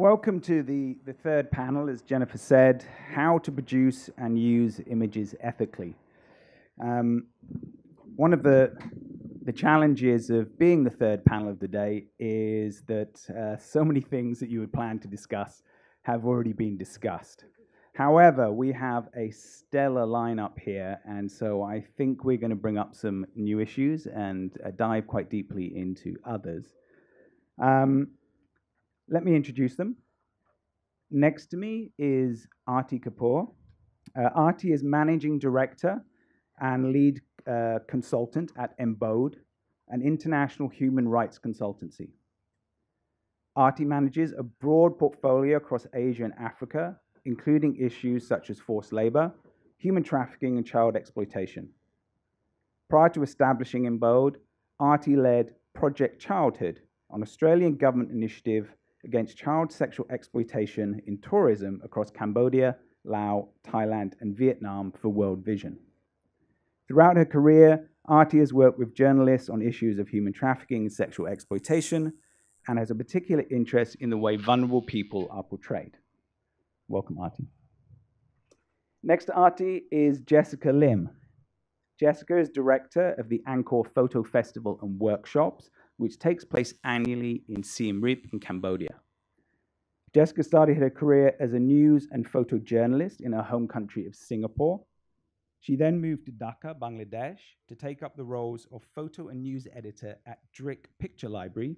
Welcome to the third panel, as Jennifer said, how to produce and use images ethically. One of the challenges of being the third panel of the day is that so many things that you had planned to discuss have already been discussed. However, we have a stellar lineup here, and so I think we're going to bring up some new issues and dive quite deeply into others. Let me introduce them. Next to me is Aarti Kapoor. Aarti is Managing Director and Lead Consultant at EMBODE, an international human rights consultancy. Aarti manages a broad portfolio across Asia and Africa, including issues such as forced labor, human trafficking, and child exploitation. Prior to establishing EMBODE, Aarti led Project Childhood, an Australian government initiative against child sexual exploitation in tourism across Cambodia, Laos, Thailand, and Vietnam for World Vision. Throughout her career, Aarti has worked with journalists on issues of human trafficking and sexual exploitation, and has a particular interest in the way vulnerable people are portrayed. Welcome, Aarti. Next to Aarti is Jessica Lim. Jessica is Director of the Angkor Photo Festival and Workshops, which takes place annually in Siem Reap in Cambodia. Jessica started her career as a news and photojournalist in her home country of Singapore. She then moved to Datta, Bangladesh, to take up the roles of photo and news editor at Drik Picture Library,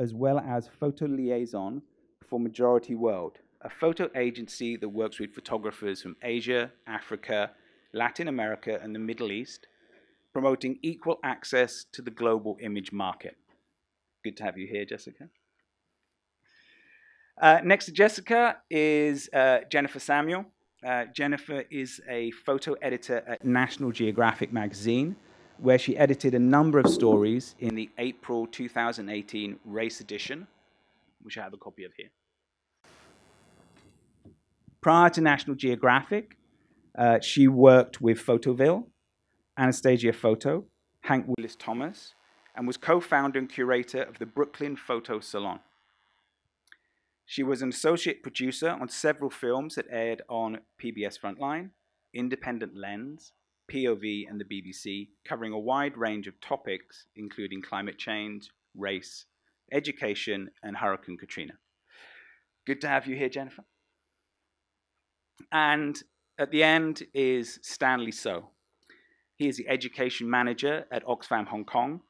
as well as photo liaison for Majority World, a photo agency that works with photographers from Asia, Africa, Latin America, and the Middle East, promoting equal access to the global image market. Good to have you here, Jessica. Next to Jessica is Jennifer Samuel. Jennifer is a photo editor at National Geographic Magazine, where she edited a number of stories in the April 2018 race edition, which I have a copy of here. Prior to National Geographic, she worked with Photoville, Anastasia Photo, Hank Willis Thomas, and was co-founder and curator of the Brooklyn Photo Salon. She was an associate producer on several films that aired on PBS Frontline, Independent Lens, POV, and the BBC, covering a wide range of topics, including climate change, race, education, and Hurricane Katrina. Good to have you here, Jennifer. And at the end is Stanley So. He is the education manager at Oxfam Hong Kong,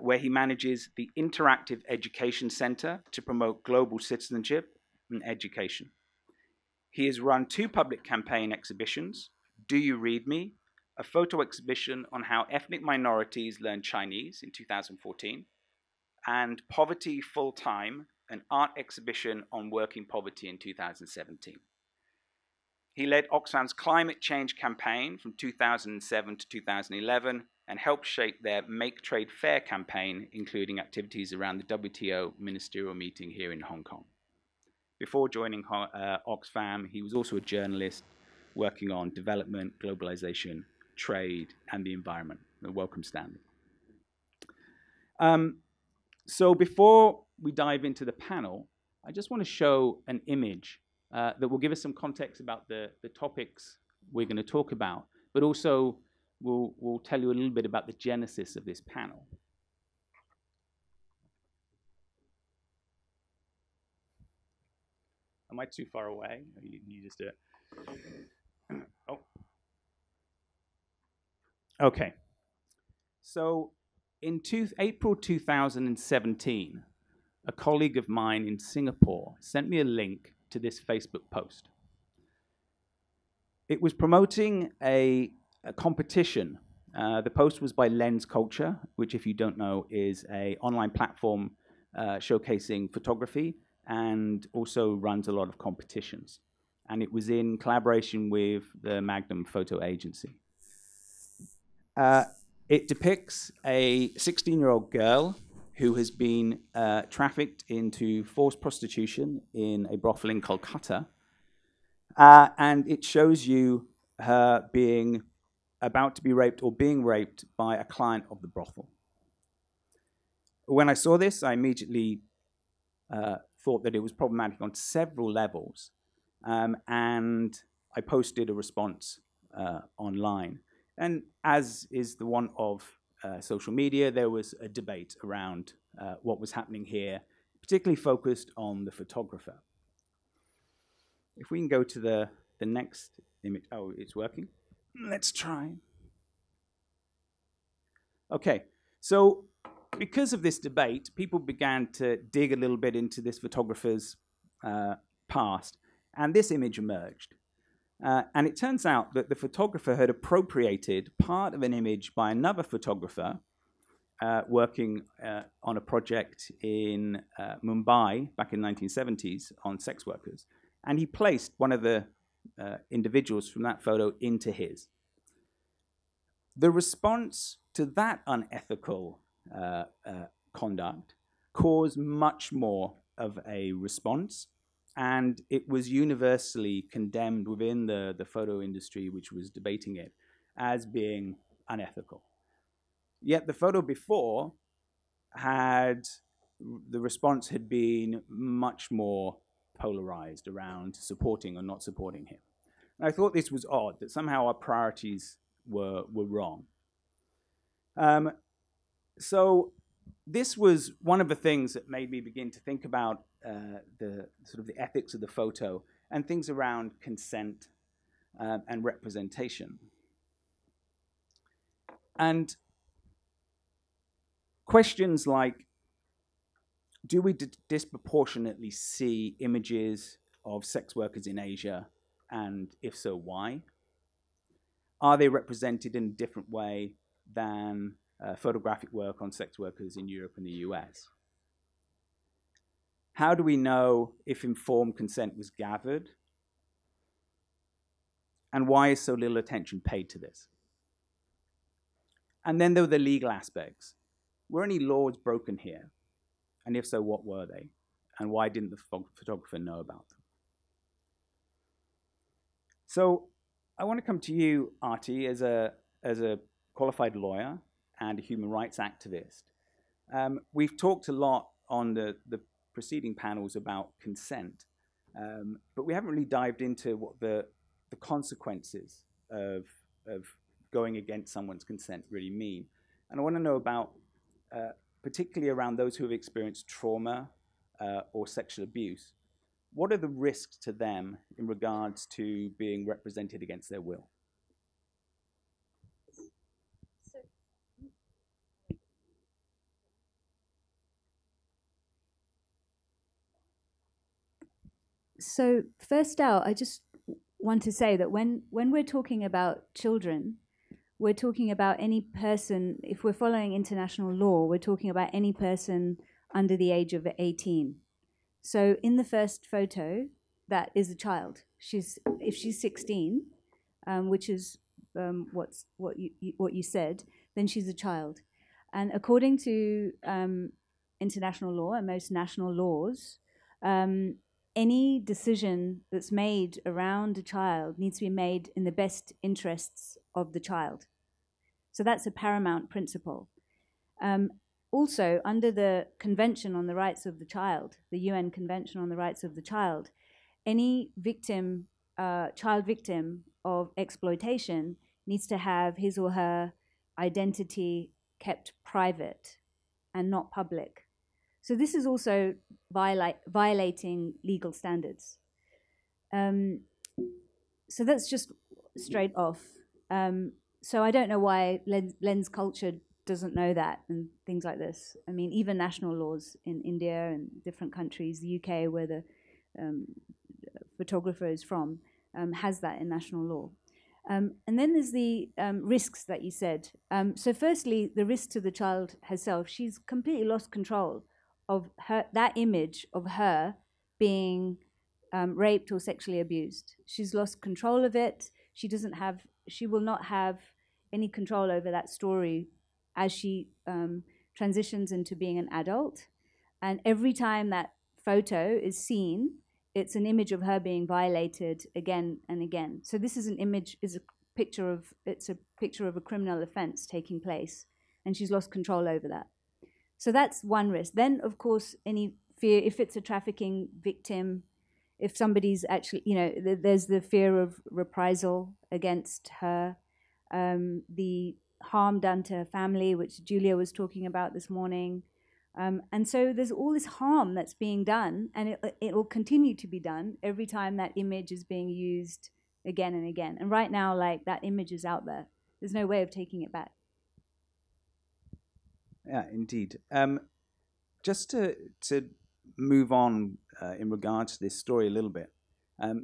where he manages the Interactive Education Center to promote global citizenship and education. He has run two public campaign exhibitions, Do You Read Me?, a photo exhibition on how ethnic minorities learn Chinese in 2014, and Poverty Full Time, an art exhibition on working poverty in 2017. He led Oxfam's climate change campaign from 2007 to 2011, and helped shape their Make Trade Fair campaign, including activities around the WTO ministerial meeting here in Hong Kong. Before joining Oxfam, he was also a journalist working on development, globalization, trade, and the environment. Welcome, Stanley. So before we dive into the panel, I just want to show an image that will give us some context about the topics we're going to talk about, but also We'll tell you a little bit about the genesis of this panel. Am I too far away? You just do it. Oh. Okay. So in April 2017, a colleague of mine in Singapore sent me a link to this Facebook post. It was promoting a competition. The post was by Lens Culture, which, if you don't know, is an online platform showcasing photography and also runs a lot of competitions. And it was in collaboration with the Magnum Photo Agency. It depicts a 16-year-old girl who has been trafficked into forced prostitution in a brothel in Kolkata. And it shows you her being about to be raped or being raped by a client of the brothel. When I saw this, I immediately thought that it was problematic on several levels, and I posted a response online. And as is the one of social media, there was a debate around what was happening here, particularly focused on the photographer. If we can go to the next image. Oh, it's working. Let's try. Okay, so because of this debate, people began to dig a little bit into this photographer's past, and this image emerged. And it turns out that the photographer had appropriated part of an image by another photographer working on a project in Mumbai back in the 1970s on sex workers. And he placed one of the individuals from that photo into his. The response to that unethical conduct caused much more of a response, and it was universally condemned within the photo industry, which was debating it, as being unethical. Yet the photo before had, the response had been much more polarized around supporting or not supporting him. And I thought this was odd, that somehow our priorities were wrong. So this was one of the things that made me begin to think about the sort of the ethics of the photo and things around consent and representation. And questions like, do we disproportionately see images of sex workers in Asia, and if so, why? Are they represented in a different way than photographic work on sex workers in Europe and the US? How do we know if informed consent was gathered? And why is so little attention paid to this? And then there were the legal aspects. Were any laws broken here? And if so, what were they? And why didn't the photographer know about them? So I want to come to you, Aarti, as a qualified lawyer and a human rights activist. We've talked a lot on the preceding panels about consent, but we haven't really dived into what the consequences of going against someone's consent really mean. And I want to know about, particularly around those who have experienced trauma or sexual abuse, what are the risks to them in regards to being represented against their will? So first out, I just want to say that when we're talking about children, we're talking about any person, if we're following international law, we're talking about any person under the age of 18. So in the first photo, that is a child. If she's 16, which is what you said, then she's a child. And according to international law and most national laws, any decision that's made around a child needs to be made in the best interests of the child. So that's a paramount principle. Also, under the Convention on the Rights of the Child, the UN Convention on the Rights of the Child, any victim, child victim of exploitation needs to have his or her identity kept private and not public. So this is also violating legal standards. So that's just straight off. So I don't know why Lens Culture doesn't know that and things like this. I mean, even national laws in India and different countries, the UK, where the photographer is from, has that in national law. And then there's the risks that you said. So firstly, the risk to the child herself. She's completely lost control of her, that image of her being raped or sexually abused. She's lost control of it. She will not have any control over that story as she transitions into being an adult. And every time that photo is seen, it's an image of her being violated again and again. So this is an image, it's a picture of a criminal offense taking place, and she's lost control over that. So that's one risk. Then, of course, any fear, if it's a trafficking victim, if somebody's actually, you know, there's the fear of reprisal against her, the harm done to her family, which Julia was talking about this morning. And so there's all this harm that's being done, and it will continue to be done every time that image is being used again and again. And right now, like, that image is out there. There's no way of taking it back. Yeah, indeed. Just to move on in regard to this story a little bit.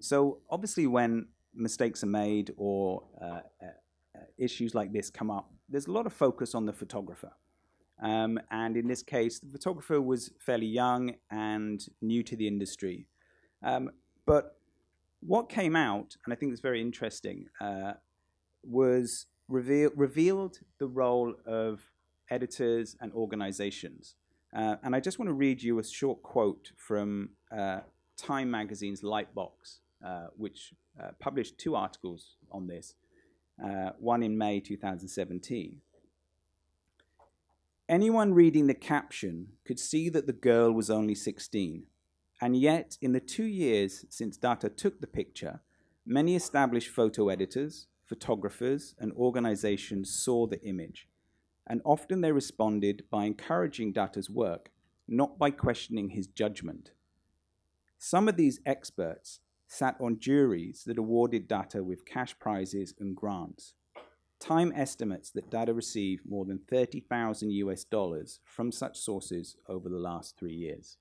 So obviously when mistakes are made or issues like this come up, there's a lot of focus on the photographer. And in this case, the photographer was fairly young and new to the industry. But what came out, and I think it's very interesting, was revealed the role of editors and organizations. And I just want to read you a short quote from Time Magazine's Lightbox, which published two articles on this, one in May 2017. Anyone reading the caption could see that the girl was only 16. And yet, in the 2 years since Datta took the picture, many established photo editors, photographers, and organizations saw the image. And often they responded by encouraging Datta's work, not by questioning his judgment. Some of these experts sat on juries that awarded Datta with cash prizes and grants. Time estimates that Datta received more than $30,000 from such sources over the last 3 years.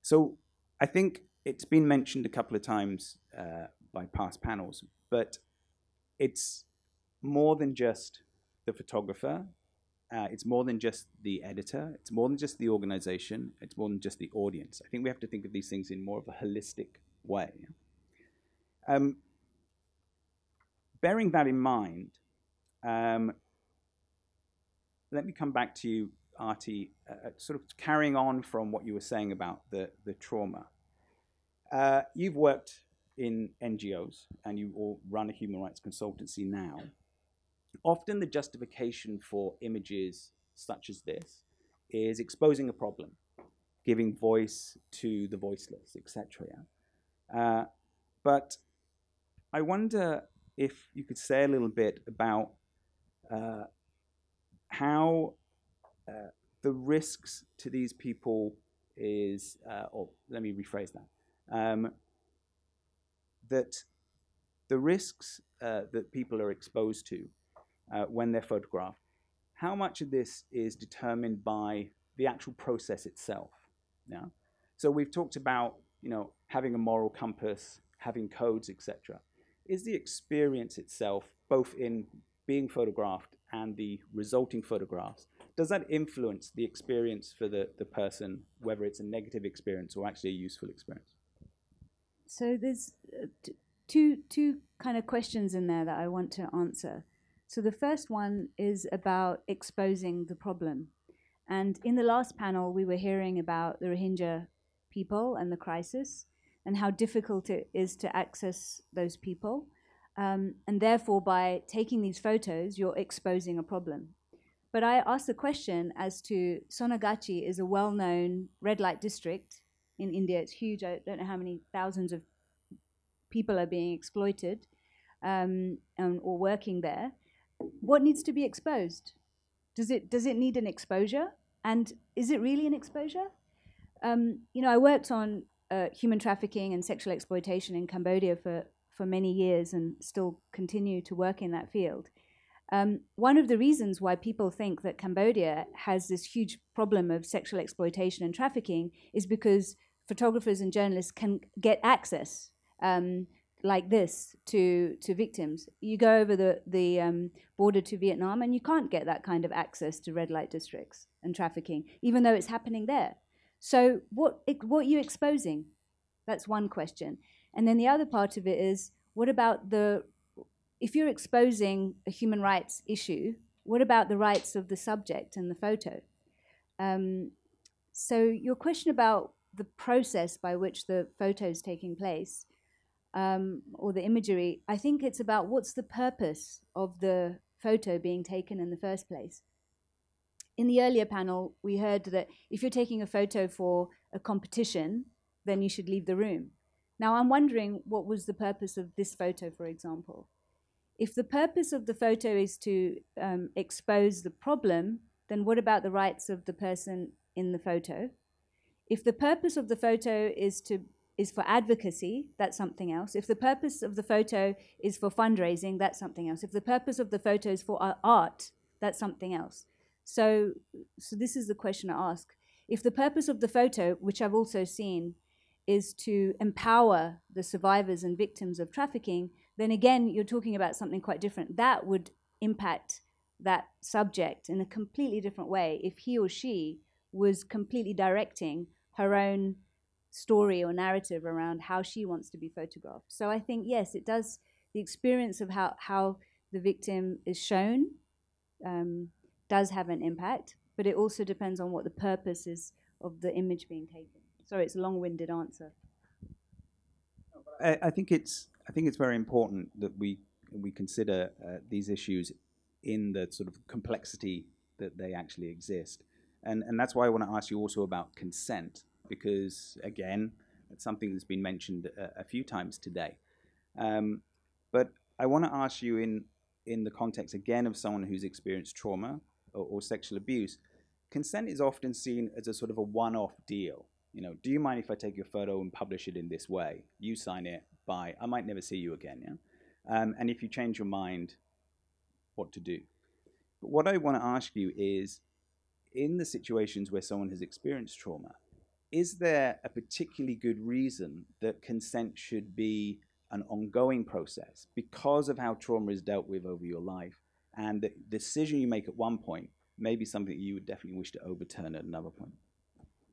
So I think it's been mentioned a couple of times by past panels, but it's more than just the photographer, it's more than just the editor, it's more than just the organization, it's more than just the audience. I think we have to think of these things in more of a holistic way. Bearing that in mind, let me come back to you, Aarti, sort of carrying on from what you were saying about the trauma. You've worked in NGOs and you all run a human rights consultancy now. Often the justification for images such as this is exposing a problem, giving voice to the voiceless, etc. But I wonder if you could say a little bit about how the risks to these people is, or let me rephrase that, that the risks that people are exposed to when they're photographed, how much of this is determined by the actual process itself? Yeah? So we've talked about, you know, having a moral compass, having codes, etc. Is the experience itself, both in being photographed and the resulting photographs, does that influence the experience for the person, whether it's a negative experience or actually a useful experience? So there's two kind of questions in there that I want to answer. So the first one is about exposing the problem. And in the last panel, we were hearing about the Rohingya people and the crisis and how difficult it is to access those people. And therefore, by taking these photos, you're exposing a problem. But I asked the question as to Sonagachi is a well-known red light district in India. It's huge. I don't know how many thousands of people are being exploited or working there. What needs to be exposed? Does it need an exposure? And is it really an exposure? You know, I worked on human trafficking and sexual exploitation in Cambodia for many years and still continue to work in that field. One of the reasons why people think that Cambodia has this huge problem of sexual exploitation and trafficking is because photographers and journalists can get access like this to victims. You go over the border to Vietnam and you can't get that kind of access to red light districts and trafficking, even though it's happening there. So what are you exposing? That's one question. And then the other part of it is, what about if you're exposing a human rights issue, what about the rights of the subject and the photo? So your question about the process by which the photo is taking place, or the imagery, I think it's about what's the purpose of the photo being taken in the first place. in the earlier panel, we heard that if you're taking a photo for a competition, then you should leave the room. Now, I'm wondering what was the purpose of this photo, for example. If the purpose of the photo is to expose the problem, then what about the rights of the person in the photo? If the purpose of the photo is for advocacy, that's something else. If the purpose of the photo is for fundraising, that's something else. If the purpose of the photo is for art, that's something else. So this is the question I ask. If the purpose of the photo, which I've also seen, is to empower the survivors and victims of trafficking, then again, you're talking about something quite different. That would impact that subject in a completely different way if he or she was completely directing her own story or narrative around how she wants to be photographed. So I think, yes, it does, the experience of how the victim is shown does have an impact, but it also depends on what the purpose is of the image being taken. Sorry, it's a long-winded answer. I think it's very important that we consider these issues in the sort of complexity that they actually exist. And that's why I want to ask you also about consent, because, again, it's something that's been mentioned a few times today. But I want to ask you in the context, again, of someone who's experienced trauma or sexual abuse. Consent is often seen as a sort of a one-off deal. You know, do you mind if I take your photo and publish it in this way? You sign it, bye. I might never see you again, yeah? And if you change your mind, what to do? But what I want to ask you is, in the situations where someone has experienced trauma, is there a particularly good reason that consent should be an ongoing process because of how trauma is dealt with over your life, and the decision you make at one point may be something that you would definitely wish to overturn at another point?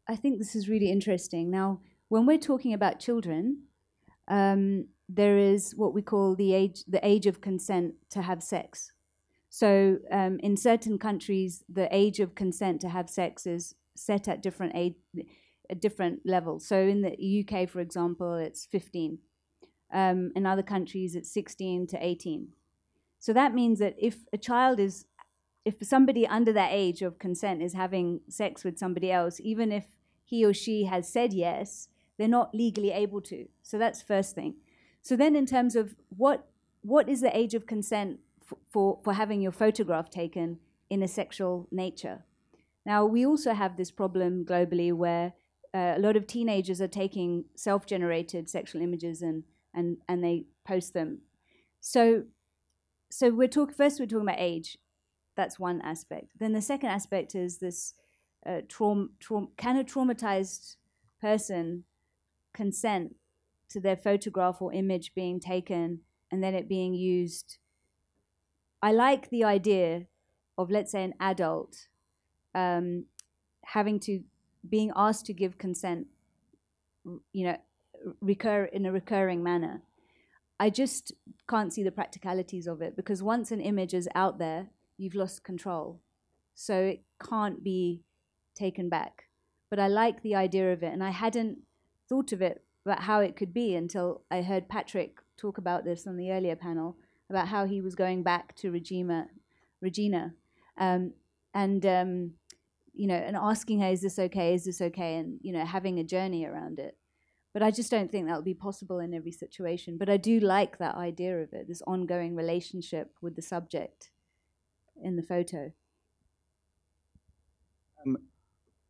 I think this is really interesting. Now, when we're talking about children, there is what we call the age of consent to have sex. So in certain countries, the age of consent to have sex is set at different levels. So in the UK, for example, it's 15. In other countries, it's 16 to 18. So that means that if somebody under that age of consent is having sex with somebody else, even if he or she has said yes, they're not legally able to. So that's first thing. So then in terms of what is the age of consent for having your photograph taken in a sexual nature? Now, we also have this problem globally where a lot of teenagers are taking self-generated sexual images and they post them. So first we're talking about age. That's one aspect. Then the second aspect is this, can a traumatized person consent to their photograph or image being taken and then it being used? I like the idea of, let's say, an adult being asked to give consent, you know, in a recurring manner. I just can't see the practicalities of it, because once an image is out there, you've lost control. So it can't be taken back. But I like the idea of it, and I hadn't thought of it about how it could be until I heard Patrick talk about this on the earlier panel, about how he was going back to Regina, you know, and asking her, is this okay, and, you know, having a journey around it. But I just don't think that would be possible in every situation. But I do like that idea of it, this ongoing relationship with the subject in the photo.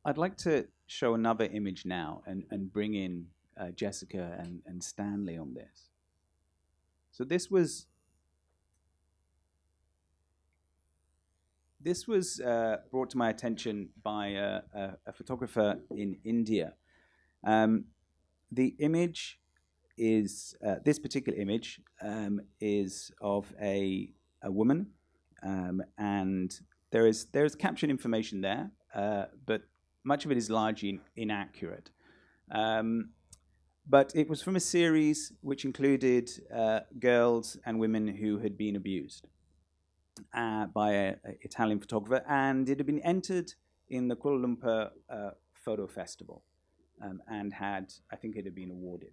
I'd like to show another image now and bring in Jessica and Stanley on this. So this was brought to my attention by a photographer in India. The image is, this particular image is of a woman. And there is caption information there, but much of it is largely inaccurate. But it was from a series which included girls and women who had been abused by an Italian photographer, and it had been entered in the Kuala Lumpur Photo Festival, and I think it had been awarded.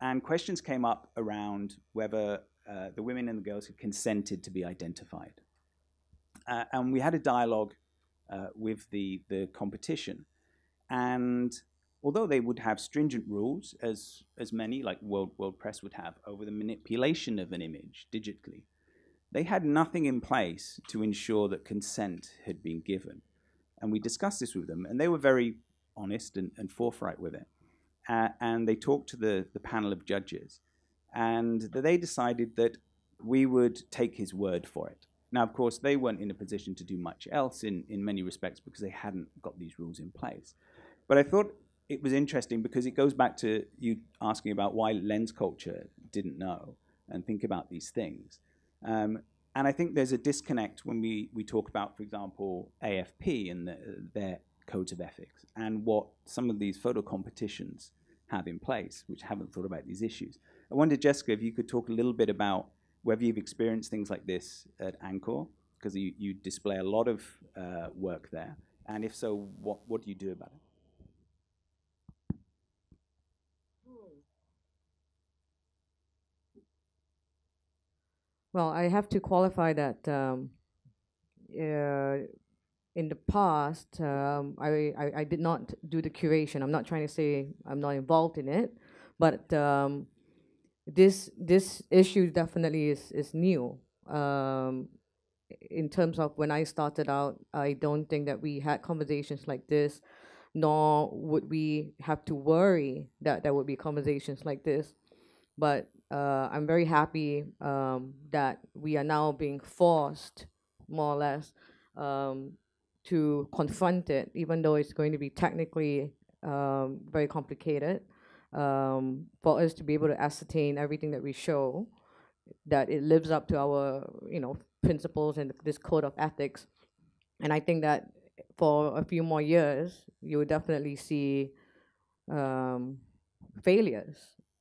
And questions came up around whether the women and the girls had consented to be identified. And we had a dialogue with the competition. And although they would have stringent rules, as many, like World Press would have, over the manipulation of an image digitally, they had nothing in place to ensure that consent had been given. And we discussed this with them, and they were very honest and forthright with it. And they talked to the panel of judges, and they decided that we would take his word for it. Now, of course, they weren't in a position to do much else in many respects because they hadn't got these rules in place. But I thought it was interesting because it goes back to you asking about why Lens Culture didn't know and think about these things. And I think there's a disconnect when we talk about, for example, AFP and their codes of ethics and what some of these photo competitions have in place, which haven't thought about these issues. I wonder, Jessica, if you could talk a little bit about whether you've experienced things like this at Angkor, because you display a lot of work there, and if so, what do you do about it? Well, I have to qualify that in the past, I did not do the curation. I'm not trying to say I'm not involved in it, but this issue definitely is new. In terms of when I started out, I don't think that we had conversations like this, nor would we have to worry that there would be conversations like this. But I'm very happy that we are now being forced, more or less, to confront it, even though it's going to be technically very complicated. For us to be able to ascertain everything that we show, that it lives up to our, principles and this code of ethics. And I think that for a few more years, you will definitely see failures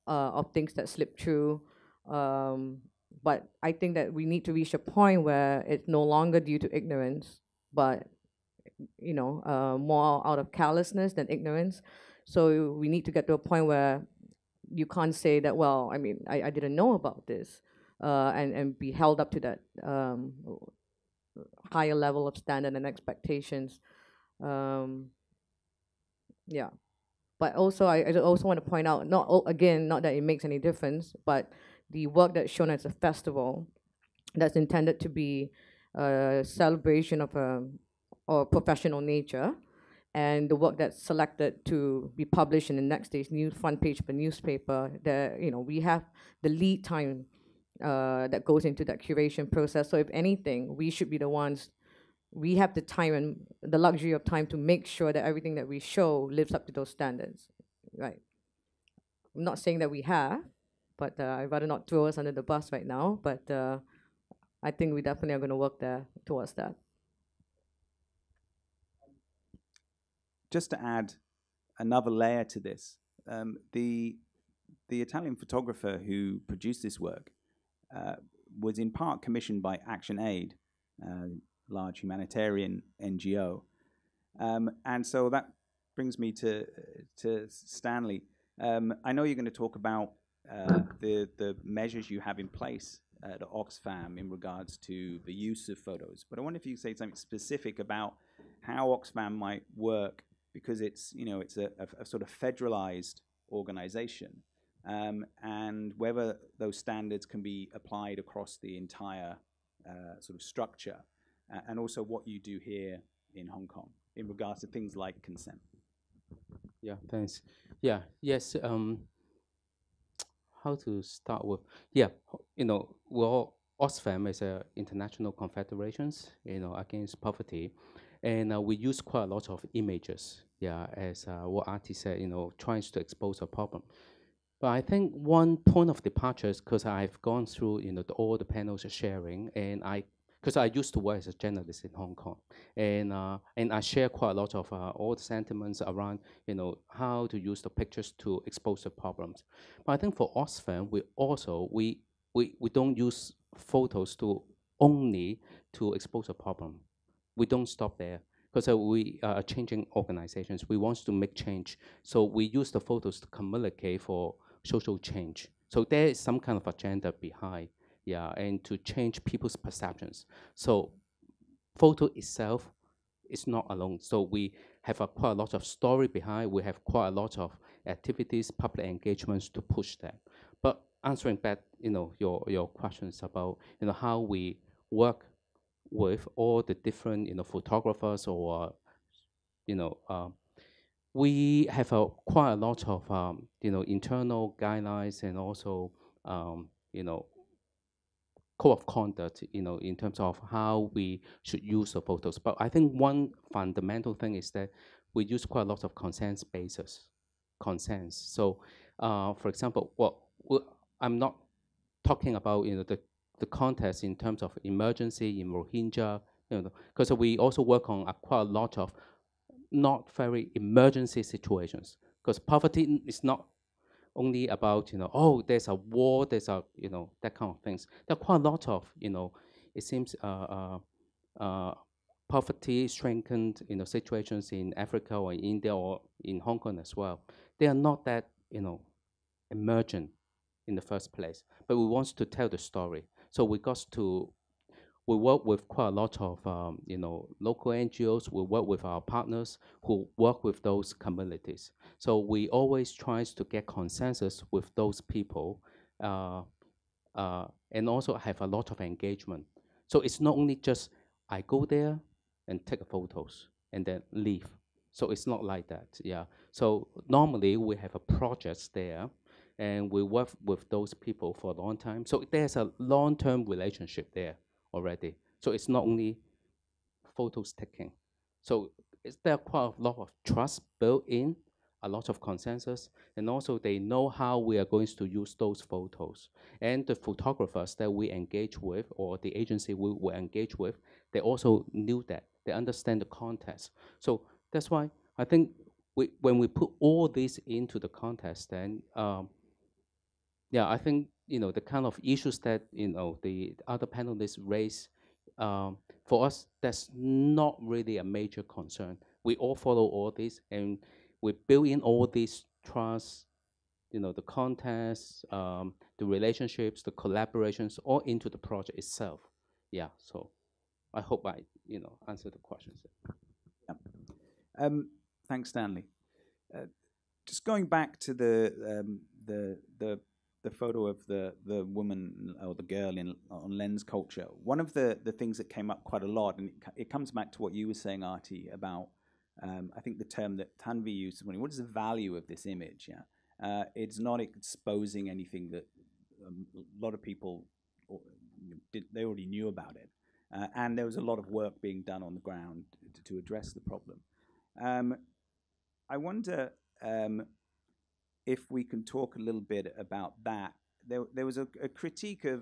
of things that slip through. But I think that we need to reach a point where it's no longer due to ignorance, but more out of callousness than ignorance. So we need to get to a point where you can't say that, well, I didn't know about this, and be held up to that higher level of standard and expectations. Yeah. But also, I also want to point out, not that it makes any difference, but the work that's shown as a festival that's intended to be a celebration of a professional nature, and the work that's selected to be published in the next day's front page of a newspaper, we have the lead time that goes into that curation process. So if anything, we should be the ones, we have the time and the luxury of time to make sure that everything that we show lives up to those standards, right? I'm not saying that we have, but I'd rather not throw us under the bus right now, but I think we definitely are going to work there towards that. Just to add another layer to this, the Italian photographer who produced this work was in part commissioned by ActionAid, a large humanitarian NGO. And so that brings me to Stanley. I know you're going to talk about the measures you have in place at Oxfam in regards to the use of photos, but I wonder if you could say something specific about how Oxfam might work, because it's it's a sort of federalized organization, and whether those standards can be applied across the entire sort of structure, and also what you do here in Hong Kong in regards to things like consent. Yeah, thanks. Yeah, yes. How to start with? Yeah, Oxfam is an international confederation, against poverty. And we use quite a lot of images, yeah, as what Aarti said, trying to expose a problem. But I think one point of departure is because I've gone through, all the panels are sharing, and because I used to work as a journalist in Hong Kong, and I share quite a lot of all the sentiments around, how to use the pictures to expose the problems. But I think for Oxfam, we don't use photos to only to expose a problem. We don't stop there, because we are changing organizations. We want to make change. So we use the photos to communicate for social change. So there is some kind of agenda behind, yeah, and to change people's perceptions. So photo itself is not alone. So we have quite a lot of story behind. We have quite a lot of activities, public engagements to push that. But answering back, your questions about, how we work with all the different, photographers or, we have quite a lot of, internal guidelines and also, code of conduct, in terms of how we should use the photos. But I think one fundamental thing is that we use quite a lot of consent basis, So, for example, I'm not talking about the context in terms of emergency in Rohingya, because we also work on quite a lot of not very emergency situations, because poverty is not only about, oh, there's a war, there's a, that kind of things. There are quite a lot of, it seems poverty strengthened, situations in Africa or in India or in Hong Kong as well. They are not that, emergent in the first place, but we want to tell the story. So we got to, we work with quite a lot of, local NGOs. We work with our partners who work with those communities. So we always try to get consensus with those people, and also have a lot of engagement. So it's not only just I go there and take photos and then leave. So it's not like that, yeah. So normally we have a project there, and we work with those people for a long time. So there's a long-term relationship there already. So it's not only photos taking. So there are quite a lot of trust built in, a lot of consensus, and also they know how we are going to use those photos. And the photographers that we engage with, or the agency we will engage with, they also knew that. They understand the context. So that's why I think when we put all this into the context, then yeah, I think, the kind of issues that, the other panelists raised, for us, that's not really a major concern. We all follow all this, and we build in all these trust, the contests, the relationships, the collaborations, all into the project itself. Yeah, so I hope I, answered the questions. Yeah. Thanks, Stanley. Just going back to the photo of the woman or the girl in on Lens Culture, one of the things that came up quite a lot, and it comes back to what you were saying, Aarti, about I think the term that Tanvi used, what is the value of this image? Yeah, it's not exposing anything that a lot of people they already knew about it, and there was a lot of work being done on the ground to address the problem. I wonder. If we can talk a little bit about that. There was a critique of,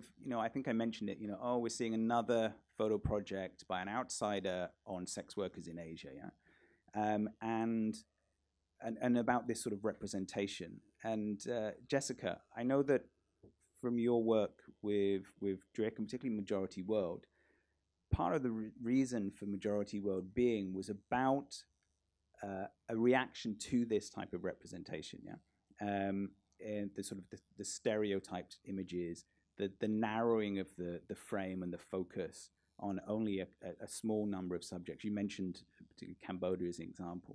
I think I mentioned it, oh, we're seeing another photo project by an outsider on sex workers in Asia, yeah? And about this sort of representation. And Jessica, I know that from your work with Drik, and particularly Majority World, part of the reason for Majority World being was about a reaction to this type of representation, yeah? And the sort of the stereotyped images, the narrowing of the frame and the focus on only a small number of subjects. You mentioned Cambodia as an example.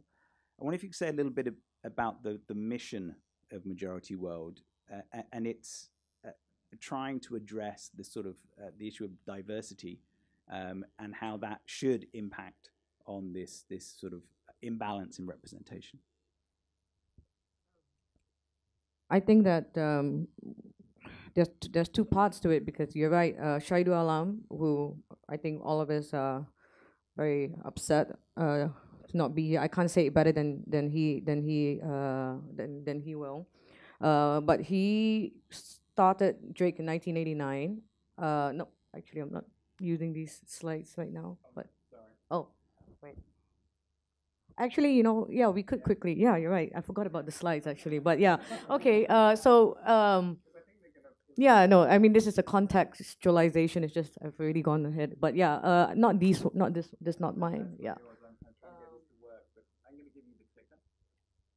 I wonder if you could say a little bit about the mission of Majority World and its trying to address the sort of the issue of diversity and how that should impact on this sort of imbalance in representation. I think that there's two parts to it, because you're right, Shahidul Alam, who I think all of us are very upset to not be here. I can't say it better than he will. But he started Drik in 1989. No, actually, I'm not using these slides right now. But sorry. Oh, wait. Actually, yeah, we could quickly. Yeah, you're right. I forgot about the slides, actually. But yeah, okay. So, yeah, no, I mean, this is a contextualization. It's just I've already gone ahead. But yeah, not these, not this, this, not mine. Yeah.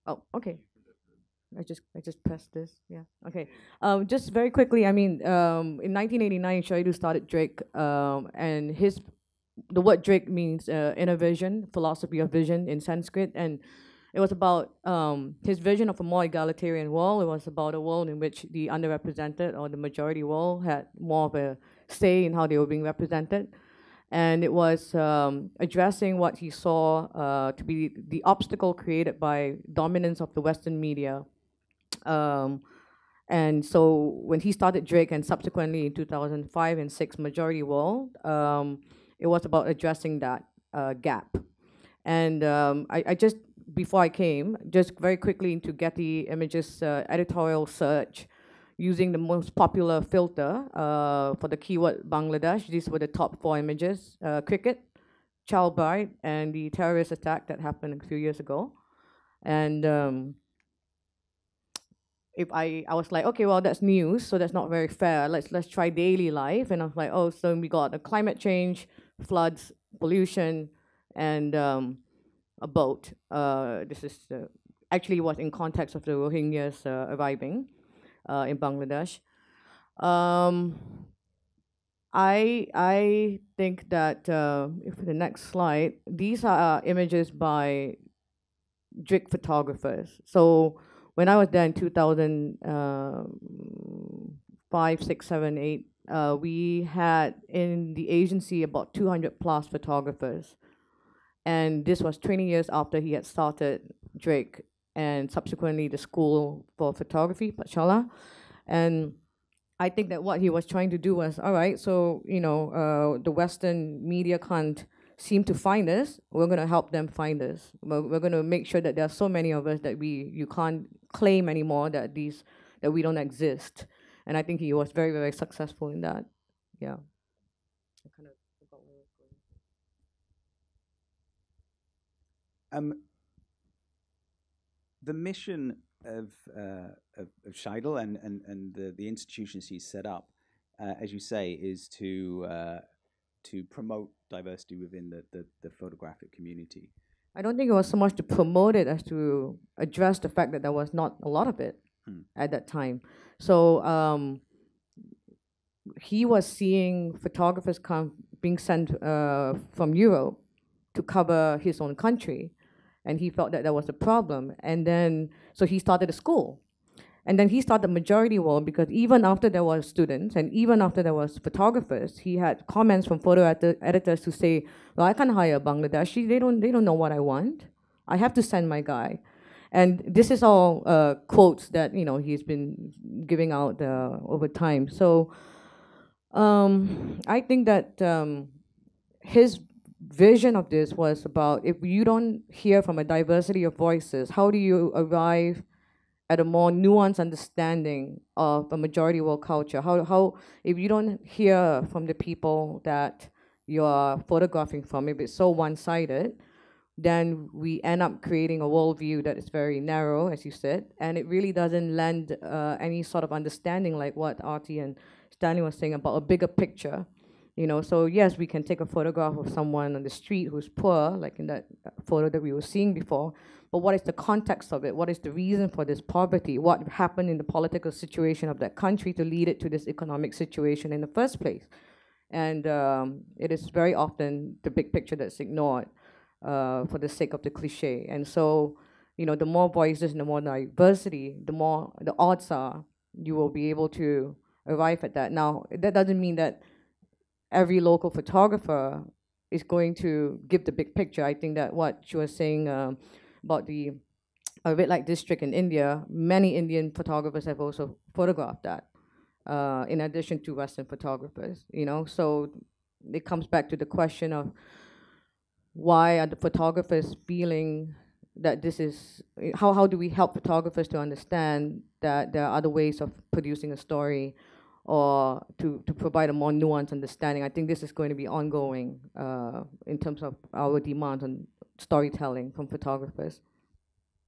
Oh, okay. I just pressed this. Yeah. Okay. Just very quickly. I mean, in 1989, Shahidul started Drik, and his the word Drik means inner vision, philosophy of vision in Sanskrit, and it was about his vision of a more egalitarian world. It was about a world in which the underrepresented or the majority world had more of a say in how they were being represented. And it was addressing what he saw to be the obstacle created by dominance of the Western media. And so when he started Drik and subsequently in 2005 and 2006 Majority World, it was about addressing that gap. And I just, before I came, just very quickly into Getty Images editorial search, using the most popular filter for the keyword Bangladesh. These were the top 4 images, cricket, child bride, and the terrorist attack that happened a few years ago. And if I was like, okay, well, that's news, so that's not very fair. Let's try daily life. And I was like, oh, so we got a climate change, floods, pollution, and a boat. This is actually was in context of the Rohingyas arriving in Bangladesh. I think that if the next slide, these are images by Drik photographers. So when I was there in 2005, 6, 7, 8, we had in the agency about 200 plus photographers. And this was 20 years after he had started Drik and subsequently the School for Photography, Patshala. And I think that what he was trying to do was, all right, so you know, the Western media can't seem to find us, we're gonna help them find us. We're gonna make sure that there are so many of us that you can't claim anymore that we don't exist. And I think he was very, very successful in that. Yeah. The mission of Shahidul and the institutions he's set up, as you say, is to promote diversity within the photographic community. I don't think it was so much to promote it as to address the fact that there was not a lot of it at that time. So he was seeing photographers being sent from Europe to cover his own country. And he felt that there was a problem. And then, so he started a school. And then he started Majority World because even after there were students and even after there was photographers, he had comments from photo editors who say, well, I can't hire Bangladeshi. They don't know what I want. I have to send my guy. And this is all quotes that, you know, he's been giving out over time. So I think that his vision of this was about, if you don't hear from a diversity of voices, how do you arrive at a more nuanced understanding of a majority world culture? How if you don't hear from the people that you're photographing from, if it's so one-sided, then we end up creating a worldview that is very narrow, as you said, and it really doesn't lend any sort of understanding like what Aarti and Stanley was saying about a bigger picture. You know, so yes, we can take a photograph of someone on the street who's poor, like in that photo that we were seeing before, but what is the context of it? What is the reason for this poverty? What happened in the political situation of that country to lead it to this economic situation in the first place? And it is very often the big picture that's ignored for the sake of the cliche. And so, you know, the more voices and the more diversity, the more the odds are you will be able to arrive at that. Now, that doesn't mean that every local photographer is going to give the big picture. I think that what she was saying about the red light district in India, many Indian photographers have also photographed that, in addition to Western photographers, you know? So it comes back to the question of why are the photographers feeling that this is, how do we help photographers to understand that there are other ways of producing a story or to provide a more nuanced understanding? I think this is going to be ongoing in terms of our demands on storytelling from photographers.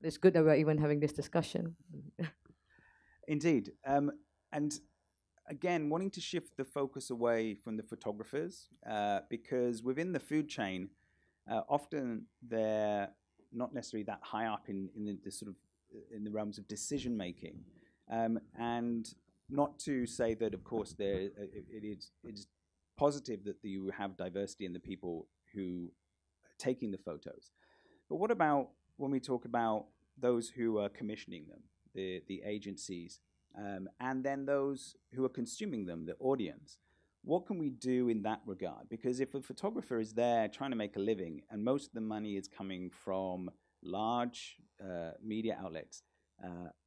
It's good that we're even having this discussion. Indeed. And again, wanting to shift the focus away from the photographers, because within the food chain, often they're not necessarily that high up in the sort of, in the realms of decision making. And not to say that, of course, it is positive that you have diversity in the people who are taking the photos. But what about when we talk about those who are commissioning them, the agencies, and then those who are consuming them, the audience? What can we do in that regard? Because if a photographer is there trying to make a living, and most of the money is coming from large media outlets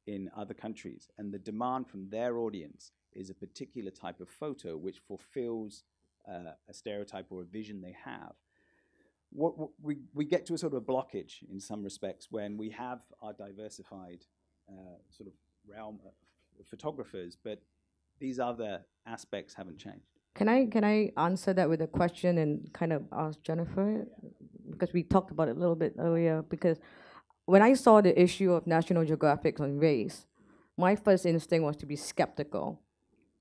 in other countries, and the demand from their audience is a particular type of photo which fulfills a stereotype or a vision they have, we get to a sort of a blockage in some respects when we have our diversified sort of realm of photographers, but these other aspects haven't changed. Can I answer that with a question and kind of ask Jennifer? Yeah. Because we talked about it a little bit earlier, because when I saw the issue of National Geographic on race, my first instinct was to be skeptical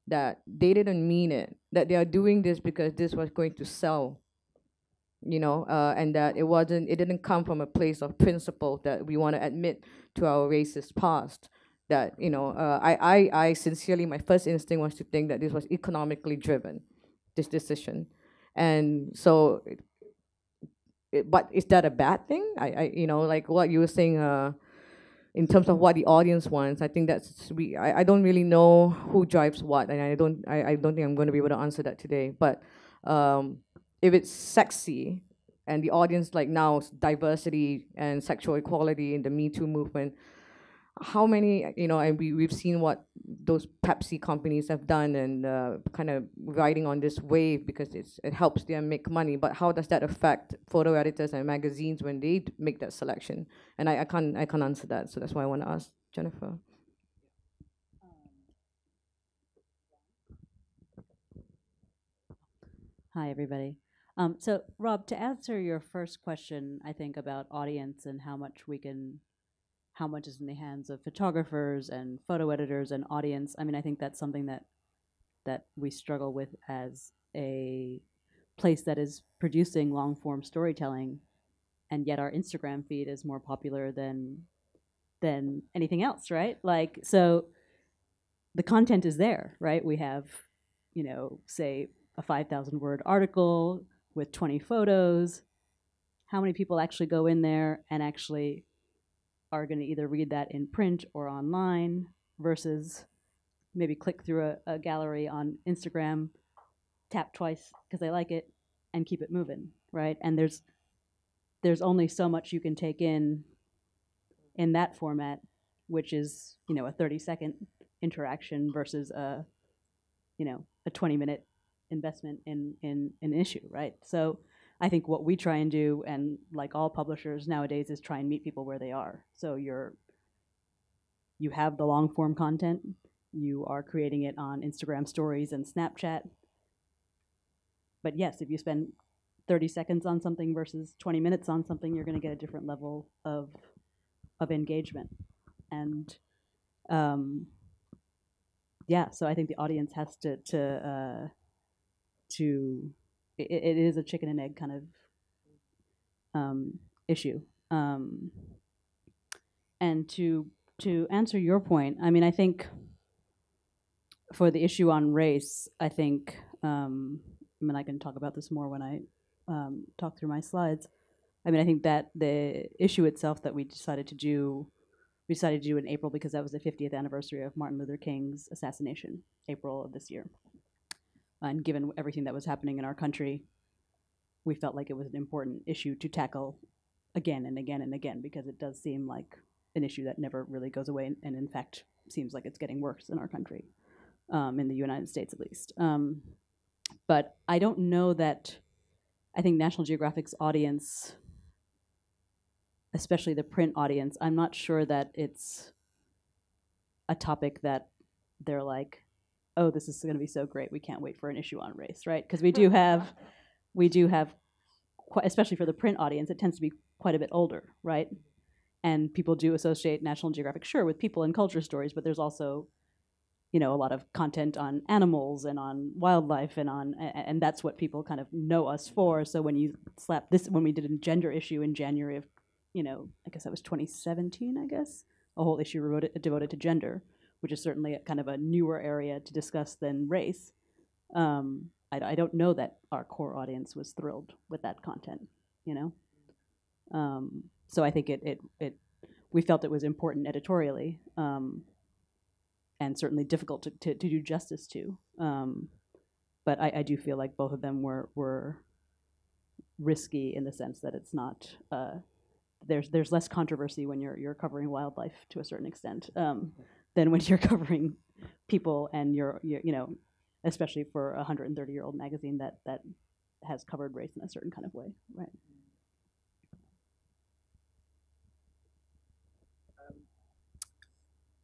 that they didn't mean it, that they are doing this because this was going to sell, you know, and that it didn't come from a place of principle that we want to admit to our racist past. That, you know, I sincerely, my first instinct was to think that this was economically driven, this decision. And so, but is that a bad thing? I you know, like what you were saying, in terms of what the audience wants, I think that's, I don't really know who drives what, and I don't think I'm going to be able to answer that today. But if it's sexy, and the audience like now, diversity and sexual equality in the Me Too movement, how many, you know, and we've seen what those Pepsi companies have done, and kind of riding on this wave because it helps them make money, but how does that affect photo editors and magazines when they make that selection? And I can't answer that, so that's why I want to ask Jennifer. Hi, everybody. So, Rob, to answer your first question, I think, about audience and how much is in the hands of photographers and photo editors and audience. I mean, I think that's something that we struggle with as a place that is producing long-form storytelling, and yet our Instagram feed is more popular than anything else, right? Like, so the content is there, right? We have, you know, say a 5,000-word article with 20 photos. How many people actually go in there and actually are going to either read that in print or online versus maybe click through a gallery on Instagram, tap twice because they like it, and keep it moving, right? And there's only so much you can take in that format, which is, you know, a 30-second interaction versus a, you know, a 20-minute investment in an issue, right? So I think what we try and do, and like all publishers nowadays, is try and meet people where they are. So you have the long form content, you are creating it on Instagram stories and Snapchat. But yes, if you spend 30 seconds on something versus 20 minutes on something, you're gonna get a different level of engagement. And yeah, so I think the audience has to it is a chicken and egg kind of issue. And to answer your point, I mean, I think for the issue on race, I think, I mean, I can talk about this more when I talk through my slides. I mean, I think that the issue itself that we decided to do in April, because that was the 50th anniversary of Martin Luther King's assassination, April of this year. And given everything that was happening in our country, we felt like it was an important issue to tackle again and again and again, because it does seem like an issue that never really goes away, and in fact seems like it's getting worse in our country, in the United States at least. But I don't know that, I think National Geographic's audience, especially the print audience, I'm not sure that it's a topic that they're like, oh, this is going to be so great, we can't wait for an issue on race, right? Because we do have, especially for the print audience, it tends to be quite a bit older, right? And people do associate National Geographic, sure, with people and culture stories, but there's also, you know, a lot of content on animals and on wildlife and that's what people kind of know us for. So when you slap this, when we did a gender issue in January of, you know, I guess that was 2017, I guess, a whole issue devoted to gender, which is certainly a kind of a newer area to discuss than race. I don't know that our core audience was thrilled with that content, you know? So I think we felt it was important editorially, and certainly difficult to do justice to. But I do feel like both of them were risky in the sense that it's not, there's less controversy when you're covering wildlife to a certain extent than when you're covering people and you're you know, especially for a 130-year-old magazine that has covered race in a certain kind of way, right?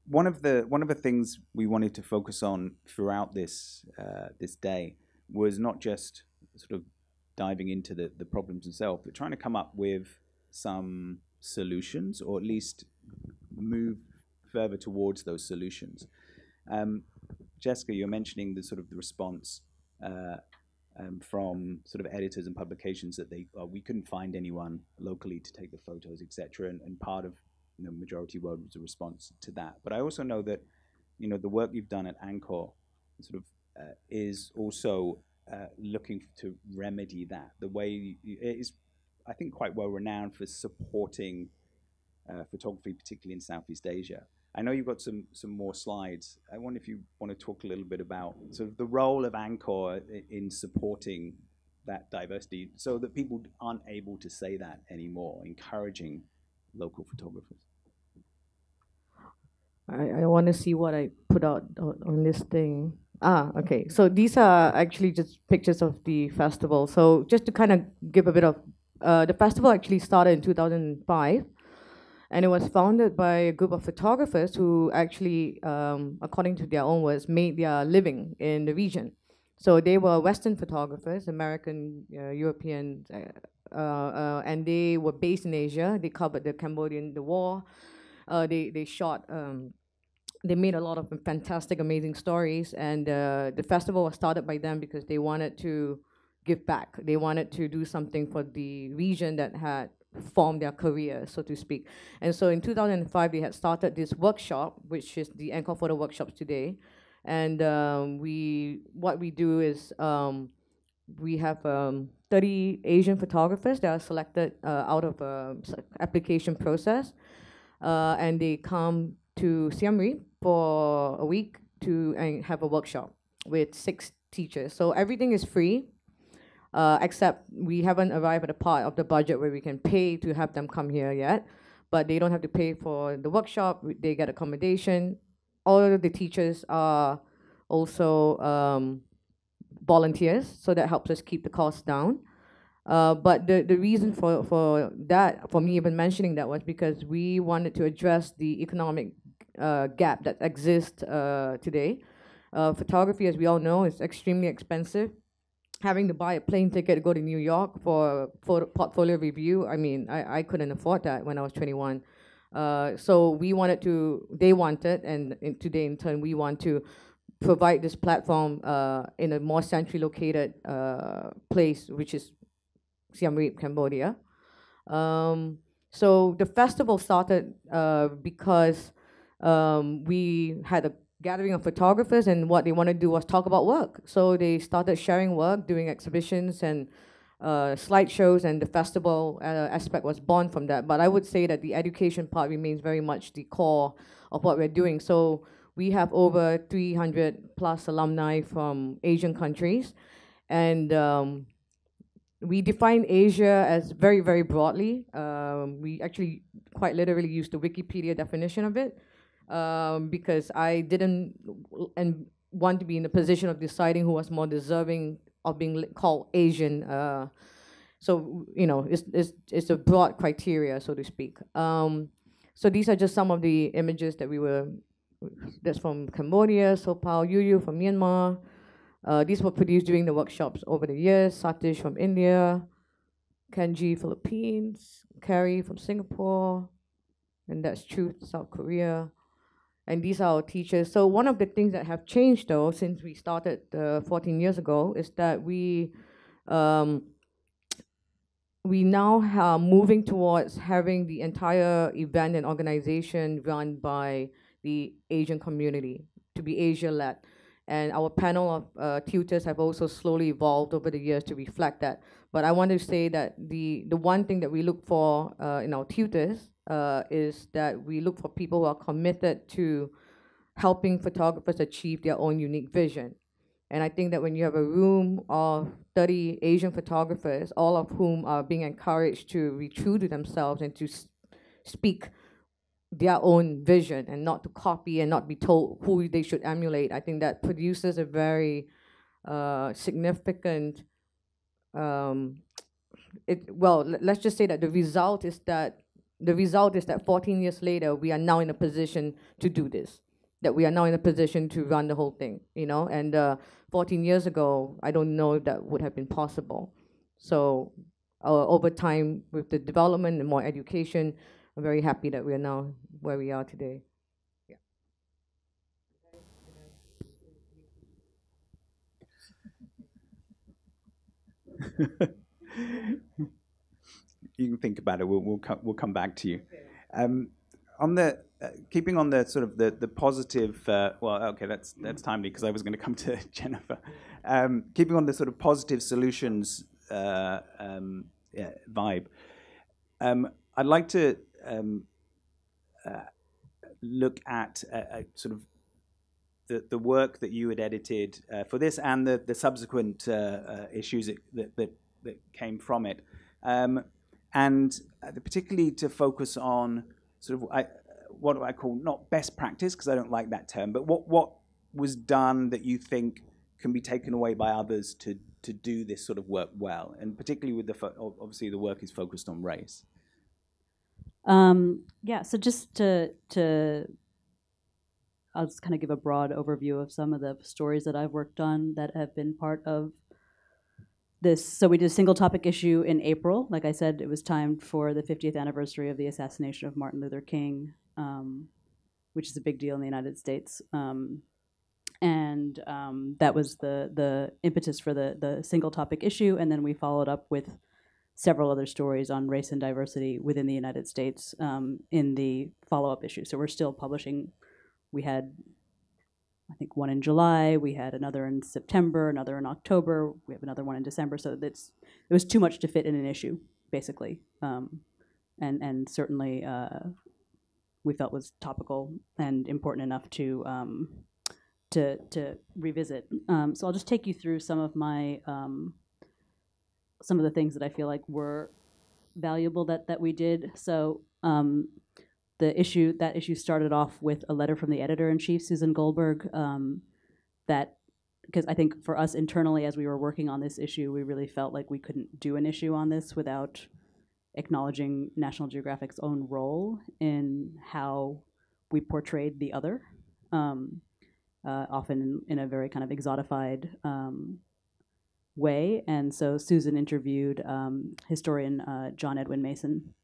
One of the things we wanted to focus on throughout this day was not just sort of diving into the problems themselves, but trying to come up with some solutions, or at least move further towards those solutions. Jessica, you're mentioning the sort of the response from sort of editors and publications that we couldn't find anyone locally to take the photos, etc. And part of, you know, Majority World was a response to that. But I also know that, you know, the work you've done at Angkor sort of is also looking to remedy that. The way it is, I think, quite well renowned for supporting photography, particularly in Southeast Asia. I know you've got some more slides. I wonder if you want to talk a little bit about sort of the role of Angkor in supporting that diversity so that people aren't able to say that anymore, encouraging local photographers. I want to see what I put out on this thing. Okay, so these are actually just pictures of the festival. So just to kind of give a bit of, the festival actually started in 2005, and it was founded by a group of photographers who actually, according to their own words, made their living in the region. So they were Western photographers, American, European, and they were based in Asia. They covered the Cambodian, the war. They shot, they made a lot of fantastic, amazing stories, and the festival was started by them because they wanted to give back. They wanted to do something for the region that had formed their career, so to speak. And so in 2005, they had started this workshop, which is the Angkor Photo Workshops today. And what we do is we have 30 Asian photographers that are selected out of an application process. And they come to Siem Reap for a week to have a workshop with 6 teachers. So everything is free, except we haven't arrived at a part of the budget where we can pay to have them come here yet. But they don't have to pay for the workshop. They get accommodation. All of the teachers are also volunteers, so that helps us keep the costs down. But the reason for that, for me even mentioning that, was because we wanted to address the economic gap that exists today. Photography, as we all know, is extremely expensive. Having to buy a plane ticket to go to New York for a portfolio review, I mean, I couldn't afford that when I was 21. So we wanted to, they wanted, and today in turn we want to provide this platform in a more centrally located place, which is Siem Reap, Cambodia. So the festival started because we had a gathering of photographers, and what they wanted to do was talk about work. So they started sharing work, doing exhibitions and slideshows, and the festival aspect was born from that. But I would say that the education part remains very much the core of what we're doing. So we have over 300+ alumni from Asian countries, and we define Asia as very, very broadly. We actually quite literally used the Wikipedia definition of it, because I didn't want to be in the position of deciding who was more deserving of being called Asian. So, you know, it's a broad criteria, so to speak. So these are just some of the images that that's from Cambodia, Sopal Yuyu from Myanmar. These were produced during the workshops over the years. Satish from India, Kenji, Philippines, Carrie from Singapore, and that's Truth, South Korea. And these are our teachers. So one of the things that have changed, though, since we started 14 years ago, is that we now are moving towards having the entire event and organization run by the Asian community, to be Asia-led. And our panel of tutors have also slowly evolved over the years to reflect that. But I want to say that the one thing that we look for in our tutors is that we look for people who are committed to helping photographers achieve their own unique vision. And I think that when you have a room of 30 Asian photographers, all of whom are being encouraged to be true to themselves and to speak their own vision and not to copy and not be told who they should emulate, I think that produces a very significant, let's just say that the result is that 14 years later, we are now in a position to do this, that we are now in a position to run the whole thing, you know? And 14 years ago, I don't know if that would have been possible. So over time, with the development and more education, I'm very happy that we are now where we are today. Yeah. You can think about it. We'll come back to you. Okay. On the keeping on the sort of the positive. That's timely because I was going to come to Jennifer. Keeping on the sort of positive solutions vibe. I'd like to. Look at sort of the work that you had edited for this and the subsequent issues that came from it, and particularly to focus on sort of what I call not best practice, because I don't like that term, but what was done that you think can be taken away by others to do this sort of work well, and particularly with obviously the work is focused on race. Yeah, so just I'll just kind of give a broad overview of some of the stories that I've worked on that have been part of this. So we did a single topic issue in April. Like I said, it was timed for the 50th anniversary of the assassination of Martin Luther King, which is a big deal in the United States. That was the impetus for the single topic issue, and then we followed up with several other stories on race and diversity within the United States in the follow-up issue. So we're still publishing. We had, I think, one in July. We had another in September, another in October. We have another one in December. So it was too much to fit in an issue, basically. And certainly we felt was topical and important enough to revisit. So I'll just take you through some of the things that I feel like were valuable that we did. So that issue started off with a letter from the editor-in-chief, Susan Goldberg, because I think for us internally as we were working on this issue, we really felt like we couldn't do an issue on this without acknowledging National Geographic's own role in how we portrayed the other, often in a very kind of exotified way. And so Susan interviewed historian John Edwin Mason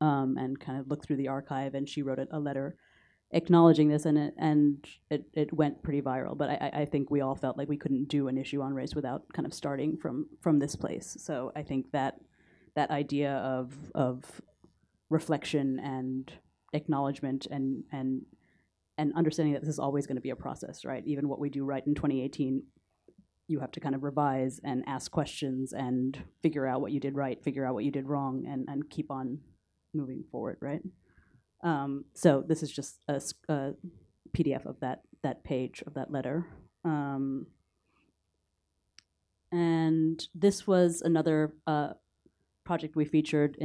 and kind of looked through the archive, and she wrote a letter acknowledging this, and it went pretty viral. But I think we all felt like we couldn't do an issue on race without kind of starting from this place. So I think that idea of reflection and acknowledgement and understanding that this is always going to be a process, right? Even what we do right in 2018, you have to kind of revise and ask questions and figure out what you did right, figure out what you did wrong, and keep on moving forward, right? So this is just a PDF of that page of that letter. And this was another project we featured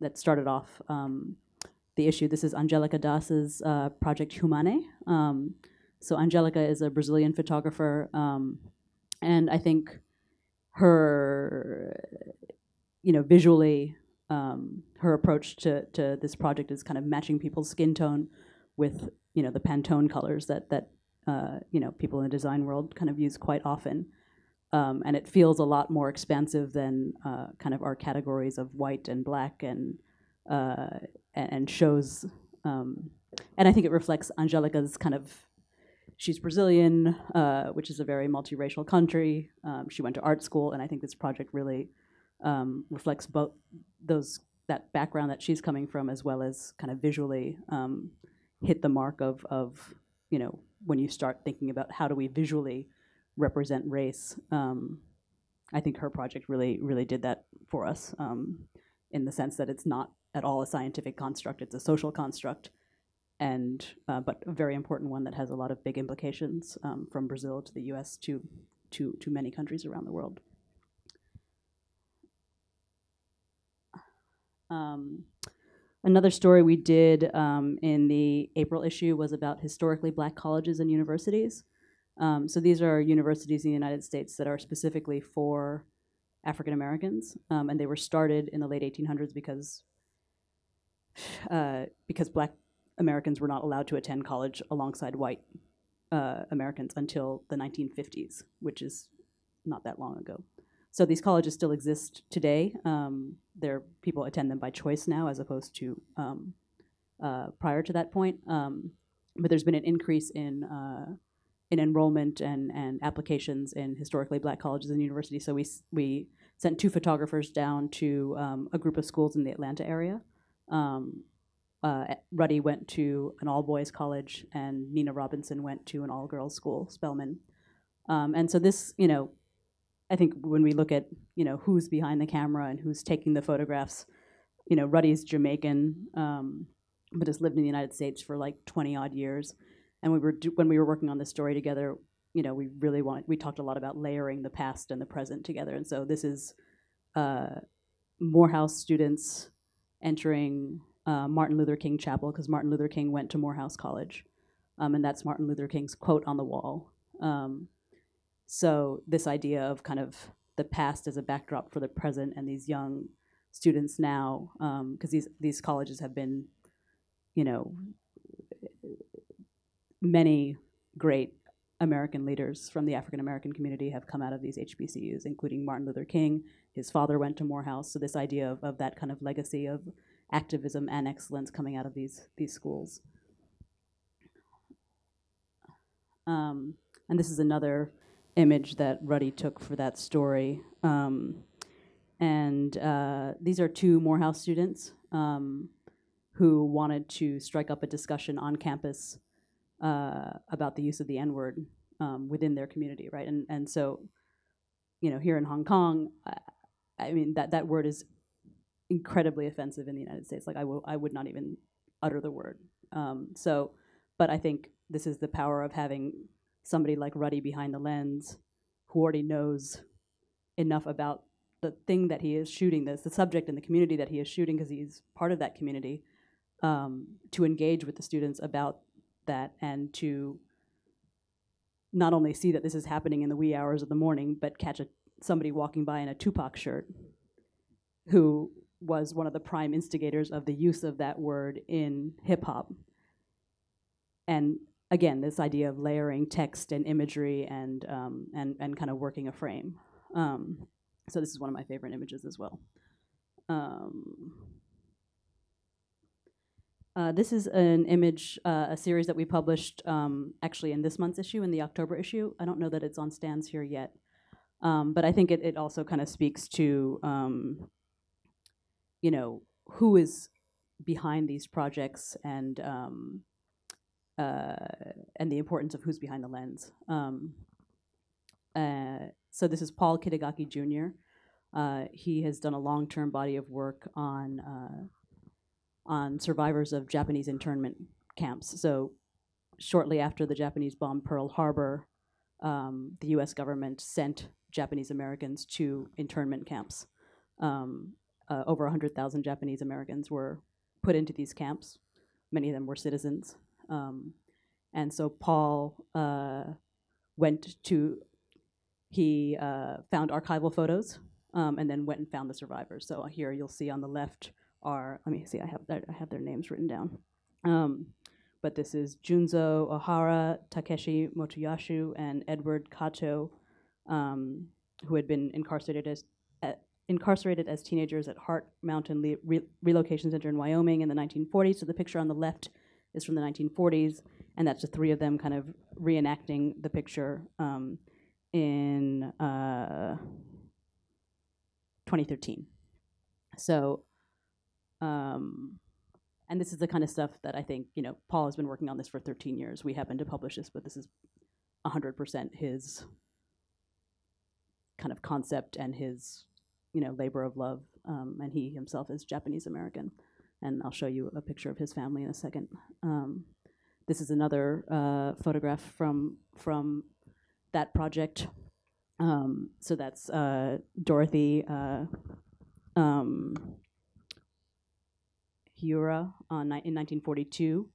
that started off the issue. This is Angelica Das's Project Humane. So Angelica is a Brazilian photographer, and I think her, visually, her approach to this project is kind of matching people's skin tone with, the Pantone colors that people in the design world kind of use quite often. And it feels a lot more expansive than kind of our categories of white and black and shows. And I think it reflects Angelica's kind of, she's Brazilian, which is a very multiracial country. She went to art school, and I think this project really reflects both that background that she's coming from, as well as kind of visually hit the mark of you know, when you start thinking about how do we visually represent race, I think her project really did that for us, in the sense that it's not at all a scientific construct, it's a social construct, and but a very important one that has a lot of big implications, from Brazil to the US to many countries around the world. Another story we did in the April issue was about historically black colleges and universities. So these are universities in the United States that are specifically for African Americans, and they were started in the late 1800s because black Americans were not allowed to attend college alongside white Americans until the 1950s, which is not that long ago. So these colleges still exist today. People attend them by choice now as opposed to prior to that point. But there's been an increase in enrollment and applications in historically black colleges and universities. So we sent two photographers down to a group of schools in the Atlanta area. Ruddy went to an all-boys college, and Nina Robinson went to an all-girls school, Spelman. And so this, you know, I think when we look at, you know, who's behind the camera and who's taking the photographs, you know, Ruddy's Jamaican, but has lived in the United States for like 20-odd years. And when we were working on this story together, you know, we talked a lot about layering the past and the present together. And so this is Morehouse students entering Martin Luther King Chapel, because Martin Luther King went to Morehouse College. And that's Martin Luther King's quote on the wall. So this idea of kind of the past as a backdrop for the present, and these young students now, because these colleges have been, you know, many great American leaders from the African American community have come out of these HBCUs, including Martin Luther King. His father went to Morehouse. So this idea of that kind of legacy of activism and excellence coming out of these schools. And this is another image that Ruddy took for that story. These are two Morehouse students who wanted to strike up a discussion on campus about the use of the N-word within their community, right? And so, you know, here in Hong Kong, I mean, that word is incredibly offensive in the United States. Like, I would not even utter the word. But I think this is the power of having somebody like Ruddy behind the lens, who already knows enough about the thing that he is shooting, the subject and the community that he is shooting, because he's part of that community, to engage with the students about that, and to not only see that this is happening in the wee hours of the morning, but catch somebody walking by in a Tupac shirt, who was one of the prime instigators of the use of that word in hip hop. And again, this idea of layering text and imagery and kind of working a frame. So this is one of my favorite images as well. This is an image, a series that we published actually in this month's issue, in the October issue. I don't know that it's on stands here yet, but I think it also kind of speaks to, you know, who is behind these projects, and the importance of who's behind the lens. So this is Paul Kitagaki Jr. He has done a long-term body of work on survivors of Japanese internment camps. So shortly after the Japanese bombed Pearl Harbor, the US government sent Japanese Americans to internment camps. Over 100,000 Japanese Americans were put into these camps. Many of them were citizens. And so Paul found archival photos, and then went and found the survivors. So here you'll see on the left are, let me see, I have their names written down. But this is Junzo Ohara, Takeshi Motoyashu, and Edward Kato, who had been incarcerated as teenagers at Heart Mountain Relocation Center in Wyoming in the 1940s. So the picture on the left is from the 1940s, and that's the three of them kind of reenacting the picture in 2013. So And this is the kind of stuff that I think, you know, Paul has been working on this for 13 years. We happen to publish this, but this is 100% his kind of concept and his, you know, labor of love. And he himself is Japanese American. And I'll show you a picture of his family in a second. This is another photograph from that project. So that's Dorothy Hiura in 1942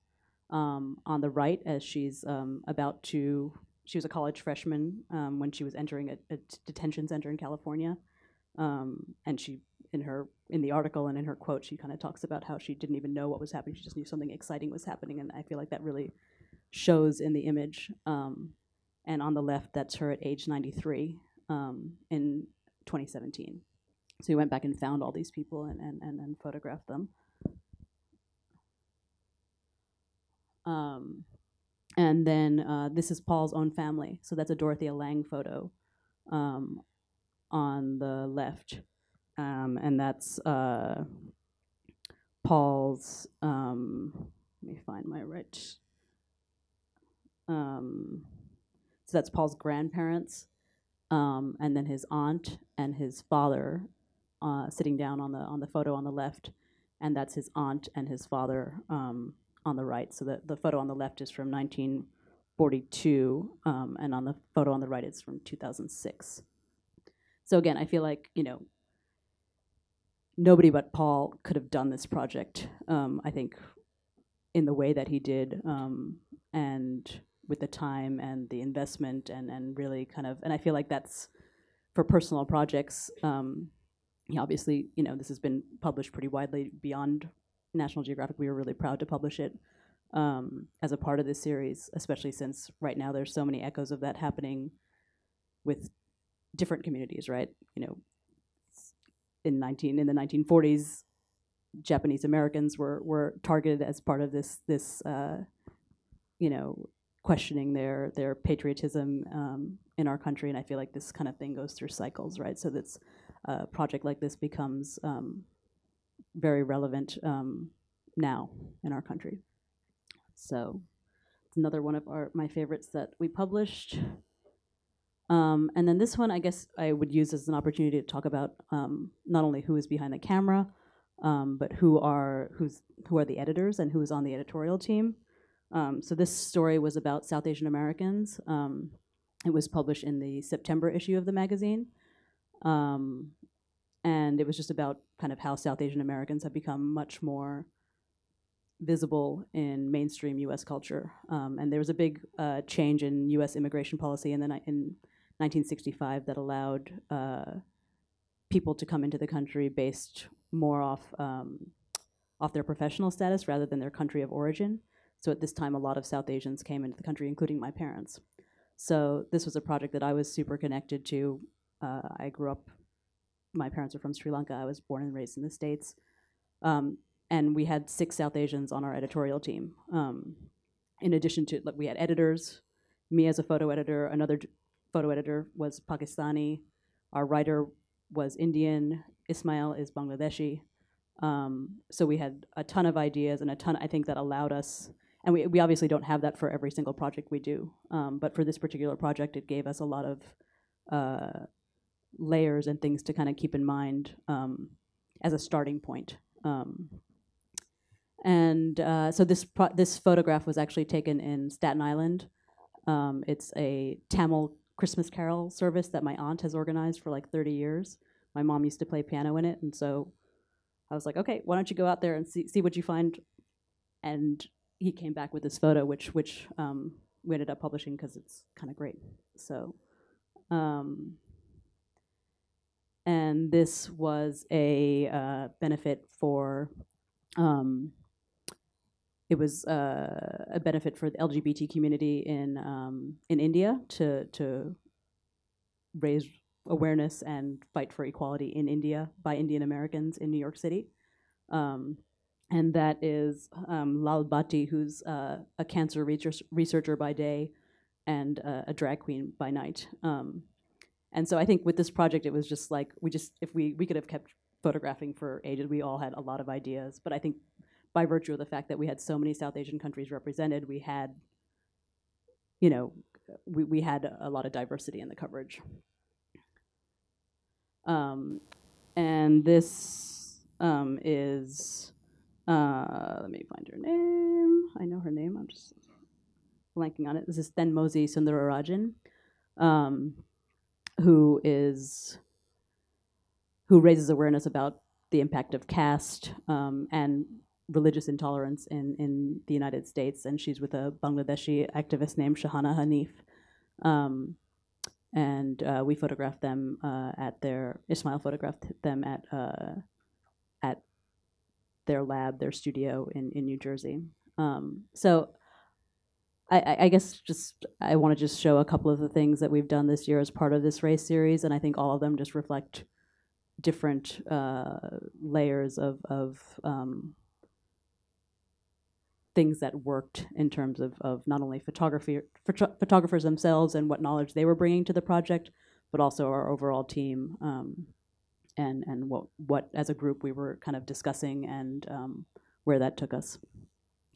on the right as she's about to, she was a college freshman when she was entering a detention center in California. And she, in the article and in her quote, she kind of talks about how she didn't even know what was happening. She just knew something exciting was happening. And I feel like that really shows in the image. And on the left, that's her at age 93 in 2017. So we went back and found all these people and photographed them. And then this is Paul's own family. So that's a Dorothea Lange photo on the left. And that's Paul's, let me find my right. So that's Paul's grandparents, and then his aunt and his father sitting down on the photo on the left, and that's his aunt and his father on the right. So the photo on the left is from 1942, and on the photo on the right it's from 2006. So again, I feel like, you know, nobody but Paul could have done this project, I think, in the way that he did, and with the time and the investment and really kind of, and I feel like that's for personal projects. He obviously, you know, this has been published pretty widely beyond National Geographic. We were really proud to publish it as a part of this series, especially since right now there's so many echoes of that happening with different communities, right? You know, in the 1940s, Japanese Americans were targeted as part of this you know, questioning their patriotism in our country, and I feel like this kind of thing goes through cycles, right? So that's a project like this becomes very relevant now in our country. So it's another one of my favorites that we published. And then this one, I guess I would use as an opportunity to talk about not only who is behind the camera, but who are the editors and who is on the editorial team. So this story was about South Asian Americans. It was published in the September issue of the magazine. And it was just about kind of how South Asian Americans have become much more visible in mainstream US culture. And there was a big change in US immigration policy in 1965 that allowed people to come into the country based more off their professional status rather than their country of origin. So at this time, a lot of South Asians came into the country, including my parents. So this was a project that I was super connected to. I grew up, my parents are from Sri Lanka. I was born and raised in the States. And we had 6 South Asians on our editorial team. In addition to, like, we had editors, me as a photo editor, another photo editor was Pakistani, our writer was Indian, Ismail is Bangladeshi. So we had a ton of ideas and I think that allowed us. And we obviously don't have that for every single project we do, but for this particular project, it gave us a lot of layers and things to kind of keep in mind as a starting point. So this photograph was actually taken in Staten Island. It's a Tamil Christmas carol service that my aunt has organized for like 30 years. My mom used to play piano in it, and so I was like, okay, why don't you go out there and see what you find? And he came back with this photo, which we ended up publishing because it's kind of great. So, and this was a benefit for, it was a benefit for the LGBT community in India to raise awareness and fight for equality in India by Indian Americans in New York City. And that is Lal Bhatti, who's a cancer researcher by day and a drag queen by night. And so I think with this project, it was just like, we could have kept photographing for ages. We all had a lot of ideas, but I think by virtue of the fact that we had so many South Asian countries represented, we had, you know, we had a lot of diversity in the coverage. And this is, let me find her name. I know her name, I'm just blanking on it. This is Thenmozi Sundararajan, who raises awareness about the impact of caste and religious intolerance in the United States. And she's with a Bangladeshi activist named Shahana Hanif. We photographed them at their, Ismail photographed them at their lab, their studio in New Jersey. So I guess just, I want to just show a couple of the things that we've done this year as part of this race series. And I think all of them just reflect different layers of things that worked in terms of not only photographers themselves and what knowledge they were bringing to the project, but also our overall team and what as a group we were kind of discussing and where that took us.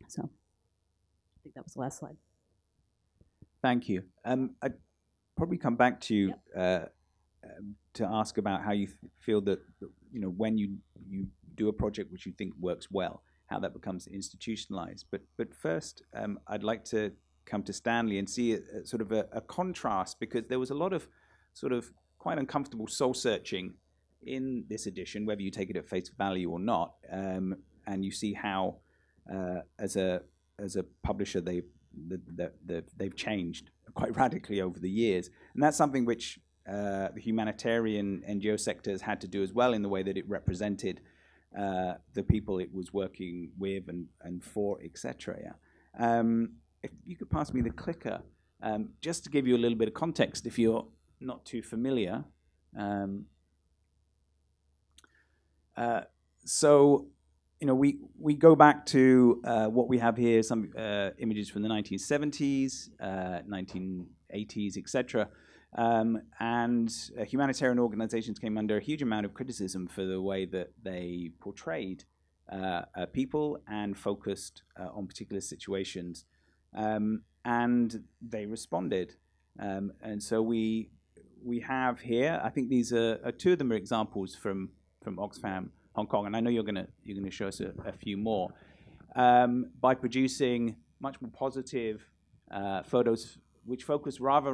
So I think that was the last slide. Thank you. I'd probably come back to you to ask about how you feel that, you know, when you do a project which you think works well, how that becomes institutionalized. But first, I'd like to come to Stanley and see a sort of a contrast, because there was a lot of sort of quite uncomfortable soul searching in this edition, whether you take it at face value or not, and you see how, as a publisher, they've changed quite radically over the years, and that's something which the humanitarian NGO sector has had to do as well in the way that it represented the people it was working with and for, etc. If you could pass me the clicker, just to give you a little bit of context, if you're not too familiar. So, you know, we go back to what we have here, some images from the 1970s, 1980s, etc. And humanitarian organizations came under a huge amount of criticism for the way that they portrayed people and focused on particular situations. And they responded. And so we have here, I think these are two of them are examples from Oxfam Hong Kong, and I know you're gonna show us a few more, by producing much more positive photos which focus rather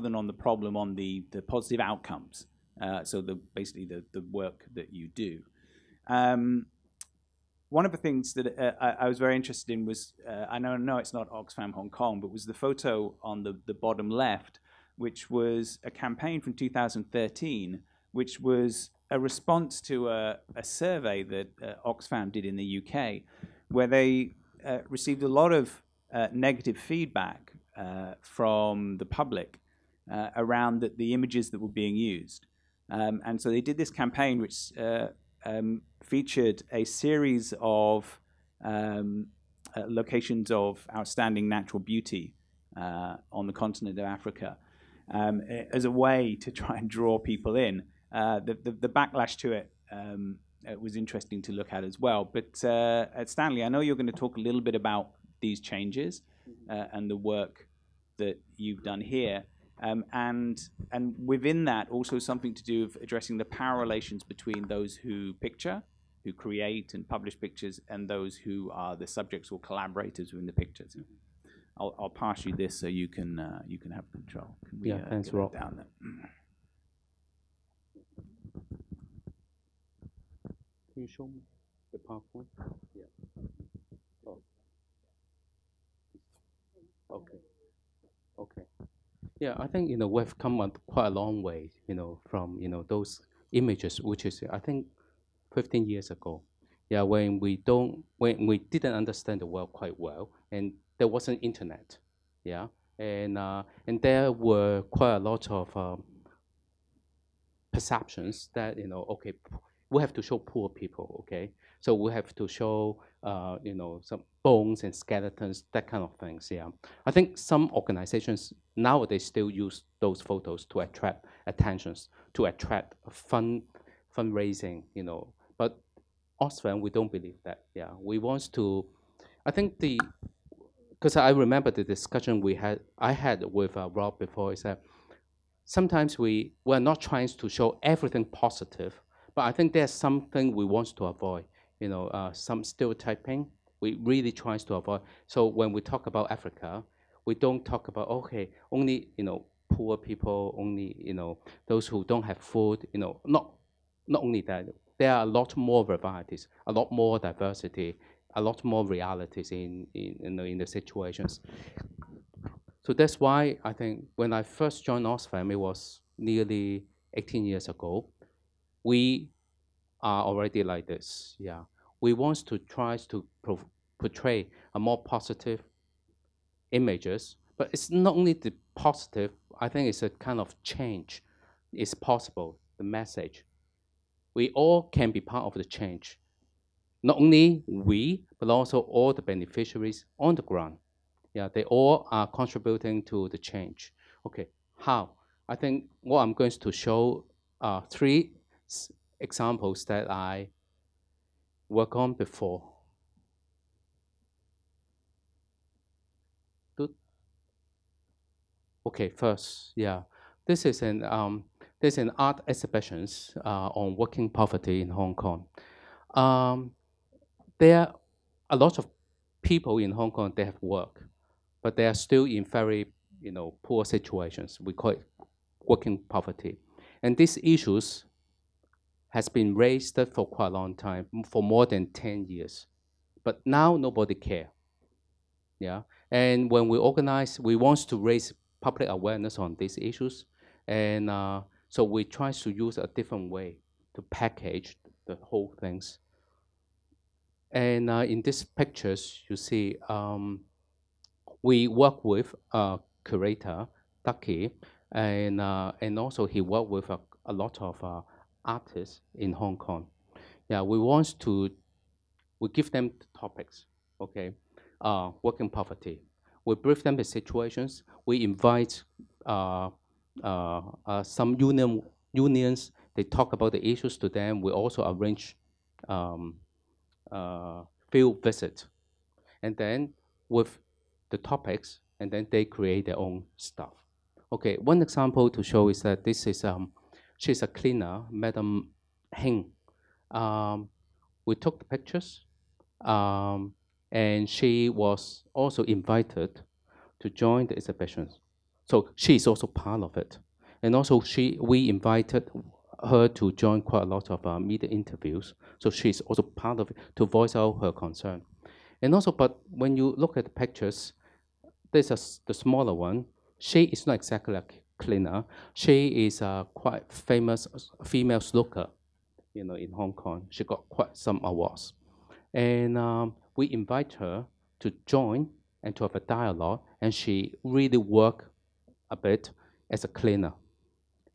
than on the problem, on the positive outcomes. So basically the work that you do. One of the things that I was very interested in was, I know it's not Oxfam Hong Kong, but was the photo on the bottom left, which was a campaign from 2013, which was a response to a survey that Oxfam did in the UK, where they received a lot of negative feedback from the public around the images that were being used. And so they did this campaign which featured a series of locations of outstanding natural beauty on the continent of Africa as a way to try and draw people in. The backlash to it, it was interesting to look at as well. But Stanley, I know you're going to talk a little bit about these changes and the work that you've done here, and within that also something to do with addressing the power relations between those who picture, who create and publish pictures, and those who are the subjects or collaborators within the pictures. I'll pass you this so you can have control. Can we, thanks, Rob. Down there? Can you show me the PowerPoint? Yeah. Okay. Yeah, I think, you know, we've come quite a long way, you know, from, you know, those images, which is, I think, 15 years ago. Yeah, when we didn't understand the world quite well, and there wasn't internet. Yeah, and there were quite a lot of perceptions that, you know, okay, we have to show poor people, okay? So we have to show, you know, some bones and skeletons, that kind of things, yeah. I think some organizations nowadays still use those photos to attract attentions, to attract fundraising, you know. But Oxfam, we don't believe that. Yeah, we want to. I think the because I remember the discussion I had with Rob before is that sometimes we're not trying to show everything positive, but I think there's something we want to avoid. You know, some stereotyping we really try to avoid. So when we talk about Africa, we don't talk about okay, only poor people, only those who don't have food. Not only that. There are a lot more varieties, a lot more diversity, a lot more realities in the situations. So that's why I think when I first joined Oxfam, it was nearly 18 years ago. We are already like this. Yeah, we want to try to portray a more positive images, but it's not only the positive. I think it's a kind of change. It's possible. The message. We all can be part of the change. Not only we, but also all the beneficiaries on the ground. Yeah, they all are contributing to the change. Okay, how? I think what I'm going to show are three examples that I worked on before. Okay, first, yeah, this is an there's an art exhibition on working poverty in Hong Kong. There are a lot of people in Hong Kong, they have work, but they are still in very poor situations. We call it working poverty. And these issues has been raised for quite a long time, for more than 10 years. But now nobody cares. Yeah? And when we organize, we want to raise public awareness on these issues. And so we try to use a different way to package the whole things. And in these pictures, you see we work with a curator, Ducky, and also he worked with a lot of artists in Hong Kong. Yeah, we give them the topics, okay? Working poverty. We brief them the situations. We invite some unions, they talk about the issues to them. We also arrange field visits. And then with the topics, and then they create their own stuff. Okay, one example to show is that this is, she's a cleaner, Madam Heng. We took the pictures, and she was also invited to join the exhibitions. So she is also part of it. And also we invited her to join quite a lot of media interviews. So she's also part of it to voice out her concern. And also, but when you look at the pictures, this is the smaller one. She is not exactly a cleaner. She is a quite famous female snooker, in Hong Kong. She got quite some awards. And we invite her to join and to have a dialogue. And she really worked a bit as a cleaner.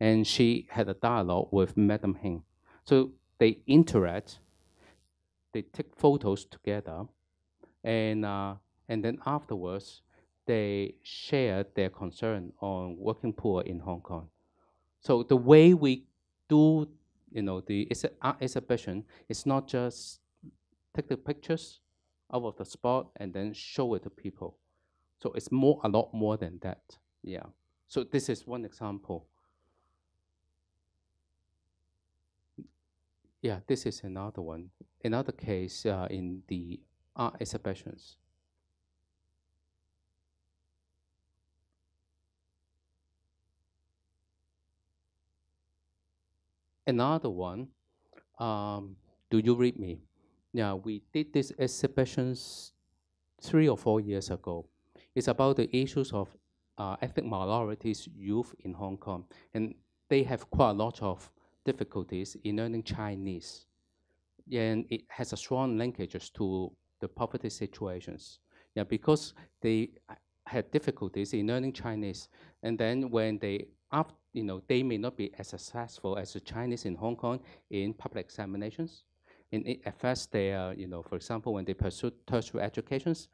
And she had a dialogue with Madam Heng. So they interact, they take photos together, and then afterwards, they share their concern on working poor in Hong Kong. So the way we do, the art exhibition, it's not just take the pictures out of the spot and then show it to people. So it's a lot more than that, yeah. So this is one example. Yeah, this is another one. Another case in the art exhibitions. Another one, do you read me? Yeah, we did these exhibitions 3 or 4 years ago. It's about the issues of ethnic minorities, youth in Hong Kong, and they have quite a lot of difficulties in learning Chinese, and it has a strong linkages to the poverty situations. Yeah, because they had difficulties in learning Chinese, and then when they, they may not be as successful as the Chinese in Hong Kong in public examinations, and it affects their, for example, when they pursue tertiary educations,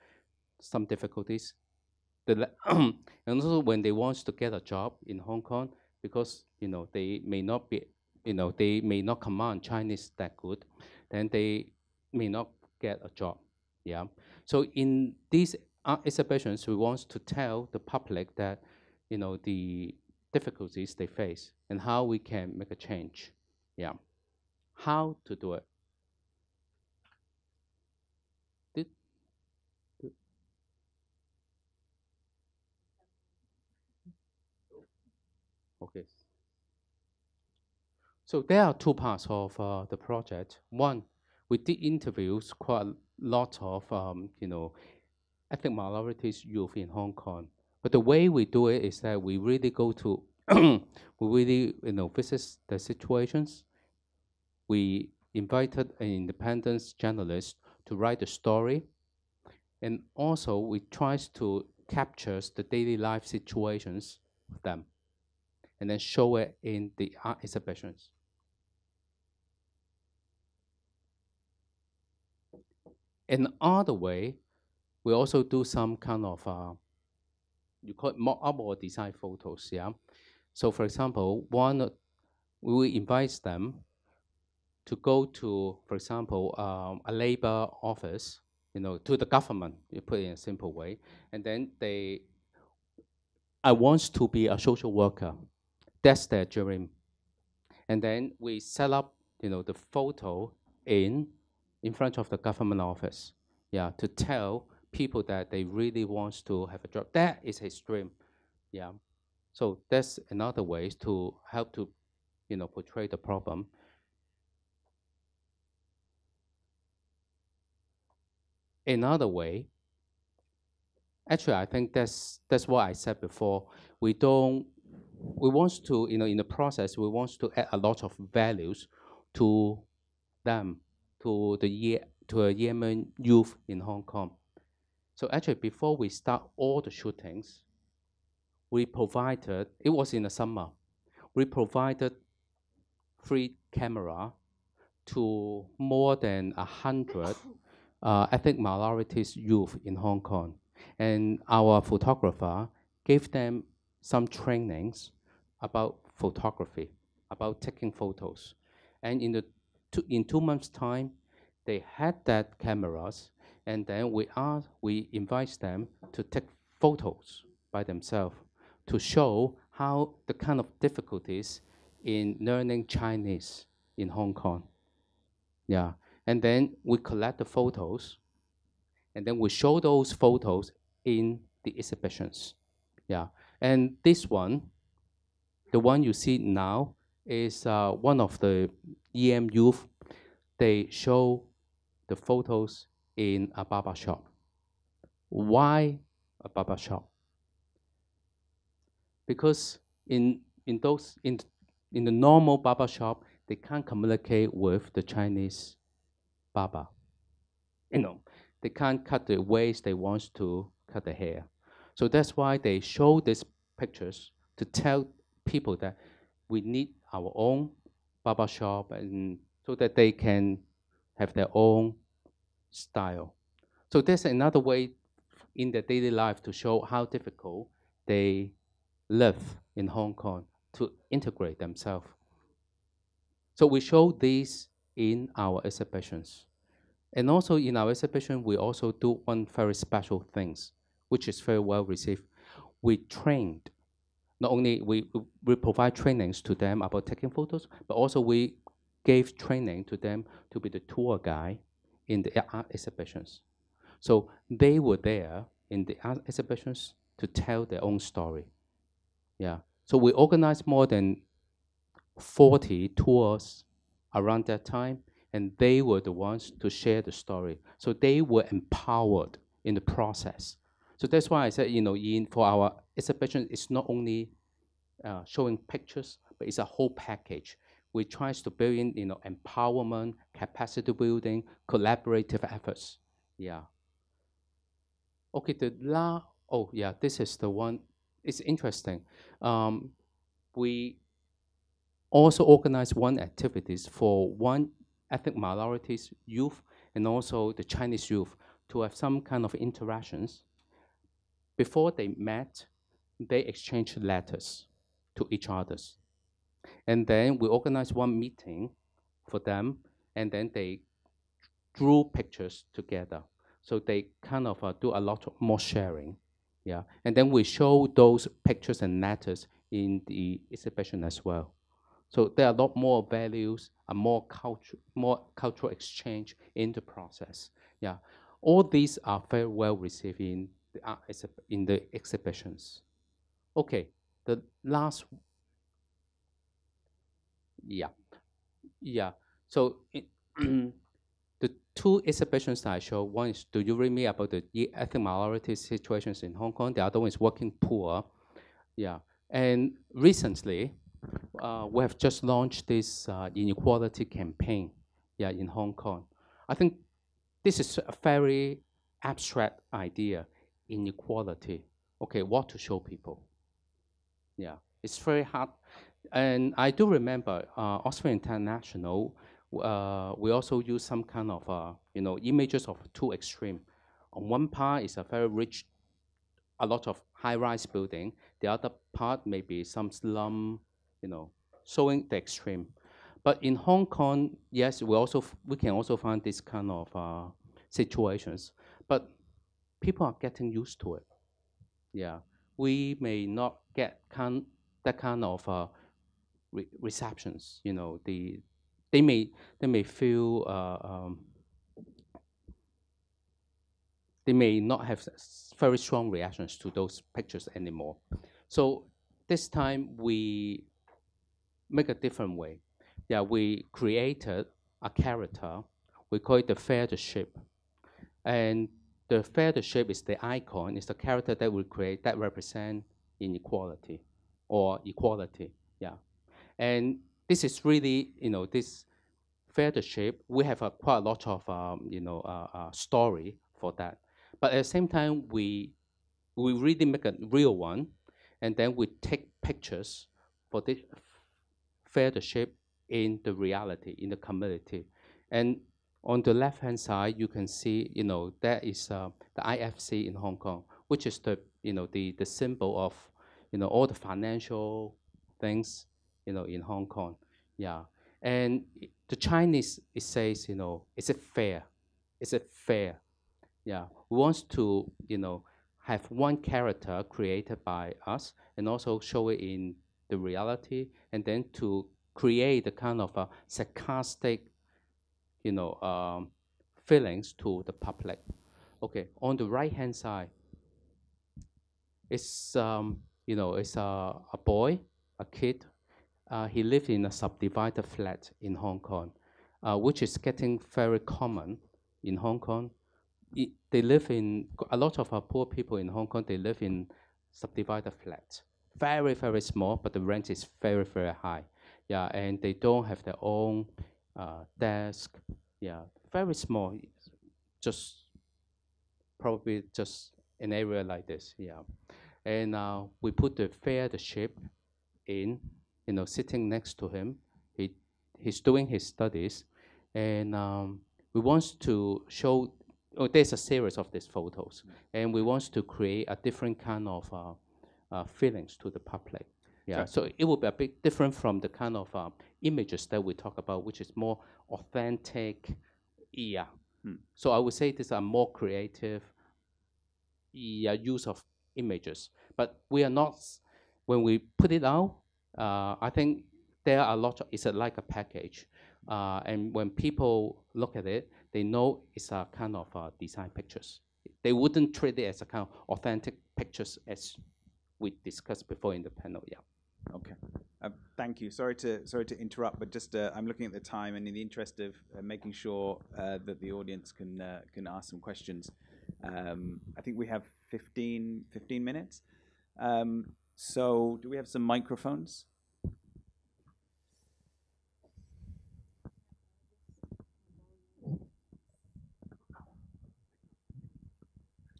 some difficulties. And also when they want to get a job in Hong Kong, because they may not command Chinese that good, then they may not get a job. Yeah. So in these exhibitions, we want to tell the public that, you know, the difficulties they face and how we can make a change. Yeah. How to do it. Okay. So there are two parts of the project. One, we did interviews quite a lot of, you know, ethnic minorities youth in Hong Kong. But the way we do it is that we really go to, you know, visit the situations. We invited an independent journalist to write the story. And also we try to capture the daily life situations of them, and then show it in the art exhibitions. Another way, we also do some kind of, you call it mock-up or design photos, yeah? So for example, one, we will invite them to go to, for example, a labor office, you know, to the government, you put it in a simple way, and then they, I want to be a social worker. That's their dream. And then we set up, you know, the photo in front of the government office, yeah, to tell people that they really want to have a job. That is his dream, yeah. So that's another way to help to, you know, portray the problem. Another way, actually, I think that's what I said before. We don't. We want to, you know, in the process, we want to add a lot of values to them, to the Yemen youth in Hong Kong. So actually, before we start all the shootings, we provided, it was in the summer, we provided free camera to more than 100 ethnic minorities youth in Hong Kong. And our photographer gave them some trainings about photography, about taking photos. And in 2 months' time, they had that cameras, and then we invite them to take photos by themselves to show how the kind of difficulties in learning Chinese in Hong Kong. Yeah, and then we collect the photos, and then we show those photos in the exhibitions. Yeah. And this one, the one you see now, is one of the EM youth. They show the photos in a barber shop. Why a barber shop? Because in the normal barber shop, they can't communicate with the Chinese barber. You know, they can't cut the ways they want to cut the hair. So that's why they show these pictures to tell people that we need our own barber shop, and so that they can have their own style. So that's another way in their daily life to show how difficult they live in Hong Kong to integrate themselves. So we show these in our exhibitions. And also in our exhibition, we also do one very special things, which is very well received. We trained, not only we provide trainings to them about taking photos, but also we gave training to them to be the tour guide in the art exhibitions. So they were there in the art exhibitions to tell their own story. Yeah. So we organized more than 40 tours around that time, and they were the ones to share the story. So they were empowered in the process. So that's why I said, you know, for our exhibition, it's not only showing pictures, but it's a whole package. We try to build in, you know, empowerment, capacity building, collaborative efforts. Yeah. Okay, oh yeah, this is the one. It's interesting. We also organize one activities for one ethnic minorities youth and also the Chinese youth to have some kind of interactions. Before they met, they exchanged letters to each other. And then we organized one meeting for them, and then they drew pictures together. So they kind of do a lot more sharing. Yeah, and then we show those pictures and letters in the exhibition as well. So there are a lot more values, a more cultural exchange in the process. Yeah, all these are very well received in the exhibitions. Okay, the last. Yeah, yeah. So the two exhibitions that I show, one is Do You Read Me about the ethnic minority situations in Hong Kong. The other one is Working Poor. Yeah, and recently. We have just launched this inequality campaign, yeah, in Hong Kong. I think this is a very abstract idea, inequality. Okay, what to show people? Yeah, it's very hard. And I do remember Oxfam International. We also use some kind of images of two extreme. On one part is a very rich, a lot of high-rise building. The other part maybe some slum. You know, showing the extreme. But in Hong Kong, yes, we can also find this kind of situations. But people are getting used to it. Yeah, we may not get that kind of receptions. You know, they may feel they may not have very strong reactions to those pictures anymore. So this time we make a different way. Yeah, we created a character. We call it the feather shape. And the feather shape is the icon, it's the character that we create that represents inequality or equality. Yeah. And this is really, this feather shape, we have quite a lot of, story for that. But at the same time, we really make a real one, and then we take pictures for this feather shape in the reality, in the community. And on the left-hand side, you can see, that is the IFC in Hong Kong, which is the symbol of, all the financial things, in Hong Kong. Yeah. And the Chinese, it says, is it fair? Is it fair? Yeah. We want to, have one character created by us and also show it in the reality, and then to create a kind of a sarcastic, feelings to the public. Okay, on the right-hand side, it's it's a boy, a kid. He lived in a subdivided flat in Hong Kong, which is getting very common in Hong Kong. They live in a lot of poor people in Hong Kong. They live in subdivided flats. Very, very small, but the rent is very, very high. Yeah, and they don't have their own desk. Yeah, very small, just probably just an area like this. Yeah, and we put the feather shape in, sitting next to him. He's doing his studies, and we want to show. Oh, there's a series of these photos, and we want to create a different kind of. Feelings to the public. Yeah, sure. So it will be a bit different from the kind of images that we talk about, which is more authentic. Yeah. Hmm. So I would say these are more creative use of images. But we are not, when we put it out, I think there are a lot of, it's like a package. And when people look at it, they know it's a kind of design pictures. They wouldn't treat it as a kind of authentic pictures as we discussed before in the panel, yeah. Okay, thank you. Sorry to interrupt, but just I'm looking at the time, and in the interest of making sure that the audience can ask some questions, I think we have 15 minutes. So do we have some microphones?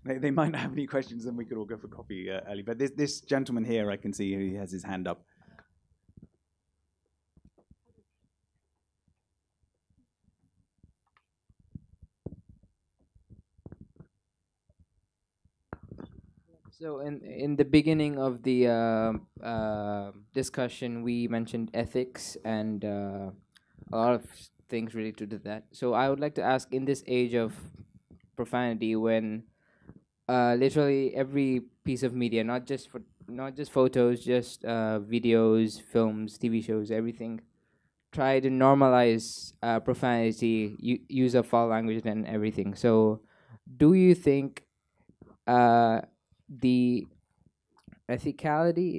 They might not have any questions, and we could all go for coffee early. But this gentleman here, I can see he has his hand up. So in the beginning of the discussion, we mentioned ethics and a lot of things really to do that. So I would like to ask, in this age of profanity, when literally every piece of media, not just photos, just videos, films, TV shows, everything, try to normalize profanity, use of foul language and everything. So do you think the ethicality,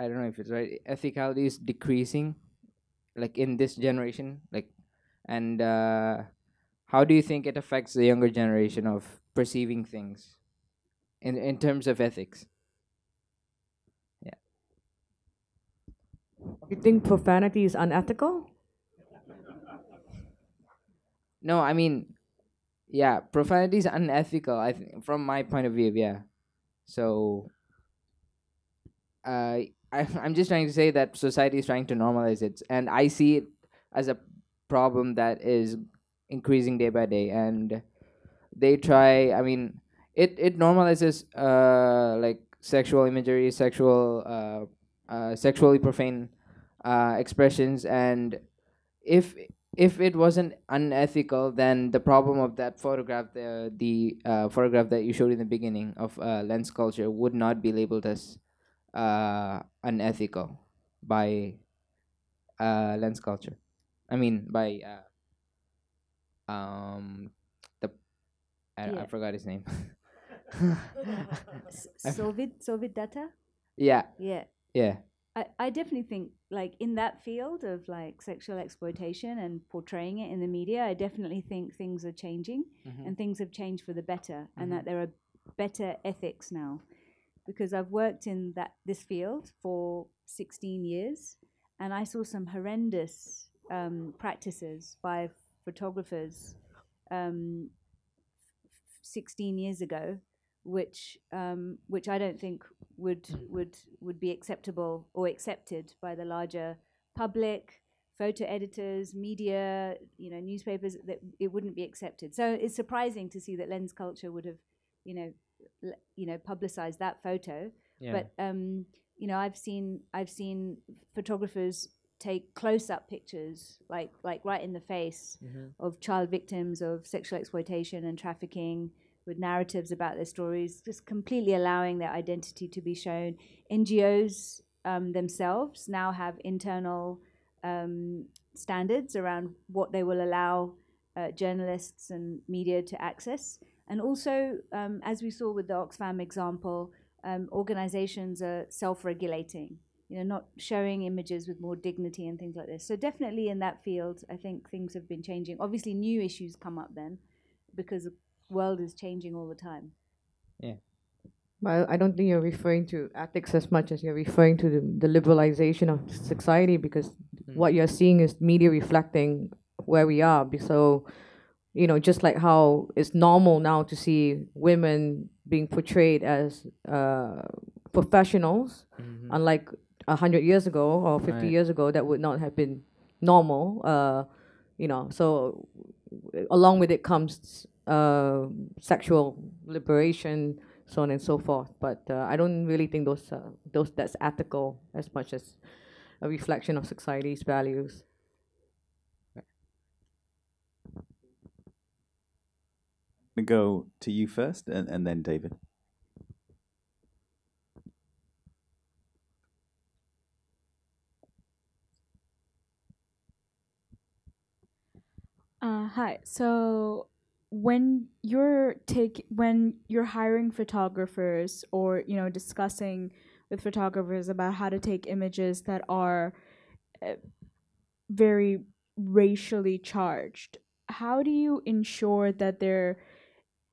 I don't know if it's right, ethicality is decreasing, like in this generation, like, and how do you think it affects the younger generation of perceiving things in terms of ethics? Yeah. You think profanity is unethical? No, I mean, yeah, profanity is unethical, I think, from my point of view, yeah. So I'm just trying to say that society is trying to normalize it, and I see it as a problem that is increasing day by day, and they try, I mean, it normalizes like sexual imagery, sexually profane expressions, and if it wasn't unethical, then the problem of that photograph, the photograph that you showed in the beginning of Lens Culture, would not be labeled as unethical by Lens Culture. I mean, by I forgot his name. Sovid Datta. Yeah. Yeah. Yeah. I definitely think, like, in that field of, like, sexual exploitation and portraying it in the media, I definitely think things are changing, mm-hmm. and things have changed for the better, mm-hmm. and that there are better ethics now. Because I've worked in this field for 16 years, and I saw some horrendous practices by photographers 16 years ago, which I don't think would be acceptable or accepted by the larger public, photo editors, media, you know, newspapers. That it wouldn't be accepted. So it's surprising to see that Lens Culture would have, you know, publicized that photo. Yeah. But you know, I've seen photographers take close-up pictures, like right in the face, mm-hmm. of child victims of sexual exploitation and trafficking, with narratives about their stories, just completely allowing their identity to be shown. NGOs themselves now have internal standards around what they will allow journalists and media to access. And also, as we saw with the Oxfam example, organizations are self-regulating, you know, not showing images with more dignity and things like this. So definitely in that field, I think things have been changing. Obviously, new issues come up then, because world is changing all the time. Yeah. Well, I don't think you're referring to ethics as much as you're referring to the liberalization of society, because mm-hmm. what you're seeing is media reflecting where we are. So, you know, just like how it's normal now to see women being portrayed as professionals, mm-hmm. unlike 100 years ago or 50 right. years ago, that would not have been normal. You know, so along with it comes sexual liberation, so on and so forth. But I don't really think that's ethical as much as a reflection of society's values. I'm gonna go to you first, and then David. Hi. So, when you're hiring photographers, or, you know, discussing with photographers about how to take images that are very racially charged, how do you ensure that there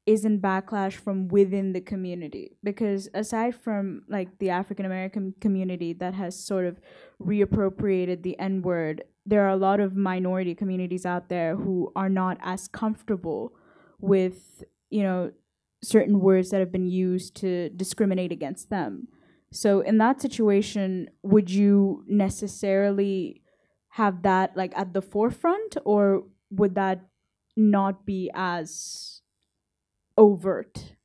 isn't backlash from within the community? Because aside from, like, the African American community that has sort of reappropriated the N-word, there are a lot of minority communities out there who are not as comfortable with, you know, certain words that have been used to discriminate against them. So in that situation, would you necessarily have that, like, at the forefront, or would that not be as overt?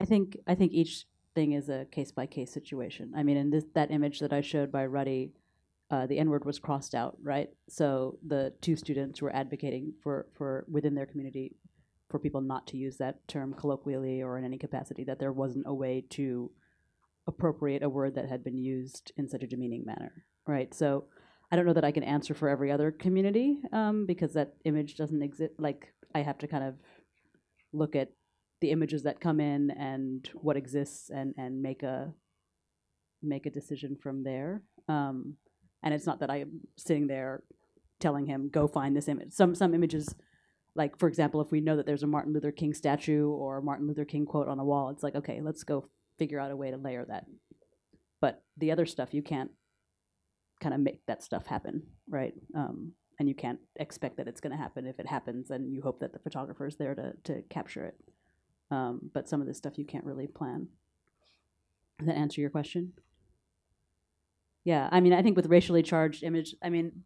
I think each thing is a case-by-case situation. I mean, in that image that I showed by Ruddy, the N-word was crossed out, right? So the two students were advocating for within their community for people not to use that term colloquially or in any capacity, that there wasn't a way to appropriate a word that had been used in such a demeaning manner, right? So I don't know that I can answer for every other community because that image doesn't exist. Like, I have to kind of look at the images that come in and what exists and make a decision from there. And it's not that I'm sitting there telling him, go find this image. Some images, like, for example, if we know that there's a Martin Luther King statue or a Martin Luther King quote on a wall, it's like, okay, let's go figure out a way to layer that. But the other stuff, you can't kind of make that stuff happen, right? And you can't expect that it's going to happen. If it happens, and you hope that the photographer is there to capture it. But some of this stuff you can't really plan. Does that answer your question? Yeah, I mean, I think with racially charged image, I mean,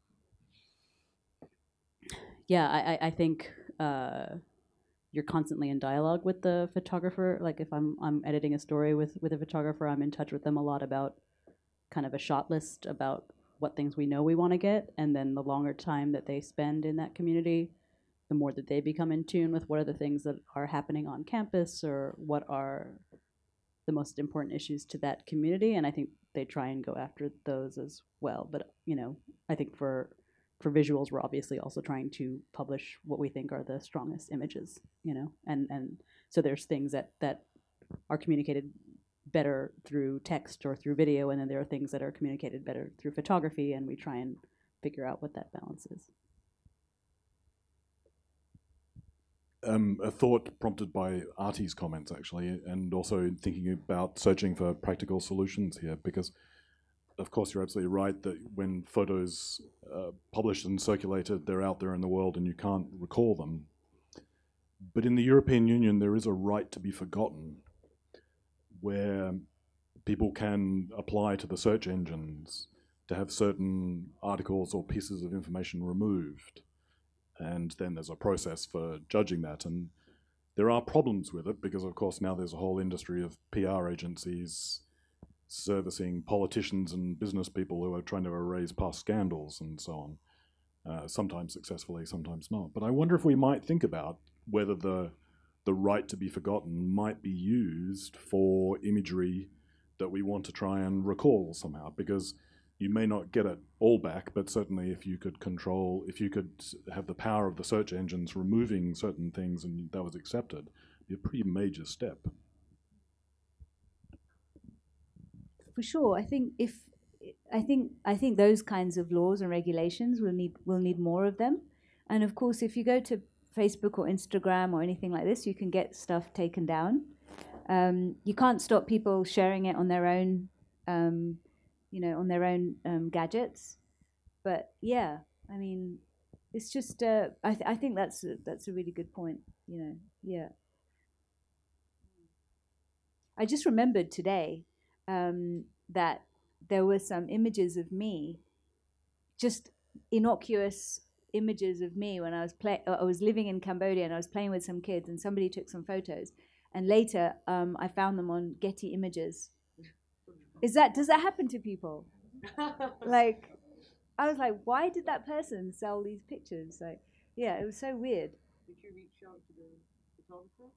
yeah, I think you're constantly in dialogue with the photographer. Like, if I'm editing a story with a photographer, I'm in touch with them a lot about kind of a shot list about what things we know we want to get, and then the longer time that they spend in that community, the more that they become in tune with what are the things that are happening on campus or what are the most important issues to that community. And I think they try and go after those as well. But, you know, I think for visuals, we're obviously also trying to publish what we think are the strongest images, you know, and so there's things that are communicated better through text or through video, and then there are things that are communicated better through photography, and we try and figure out what that balance is. A thought prompted by Aarti's comments, actually, and also thinking about searching for practical solutions here, because of course you're absolutely right that when photos are published and circulated, they're out there in the world and you can't recall them. But in the European Union, there is a right to be forgotten, where people can apply to the search engines to have certain articles or pieces of information removed. And then there's a process for judging that. And there are problems with it because, of course, now there's a whole industry of PR agencies servicing politicians and business people who are trying to erase past scandals and so on, sometimes successfully, sometimes not. But I wonder if we might think about whether the right to be forgotten might be used for imagery that we want to try and recall somehow, because you may not get it all back, but certainly if you could control, if you could have the power of the search engines removing certain things and that was accepted, it'd be a pretty major step. For sure. I think those kinds of laws and regulations will need more of them. And of course, if you go to Facebook or Instagram or anything like this, you can get stuff taken down. You can't stop people sharing it on their own, you know, on their own gadgets. But yeah, I mean, it's just I think that's a really good point. You know, yeah. I just remembered today that there were some images of me, just innocuous images of me when I was living in Cambodia and I was playing with some kids, and somebody took some photos, and later I found them on Getty Images. Does that happen to people? Like, I was like, why did that person sell these pictures? Like, yeah, it was so weird. Did you reach out to the photographer?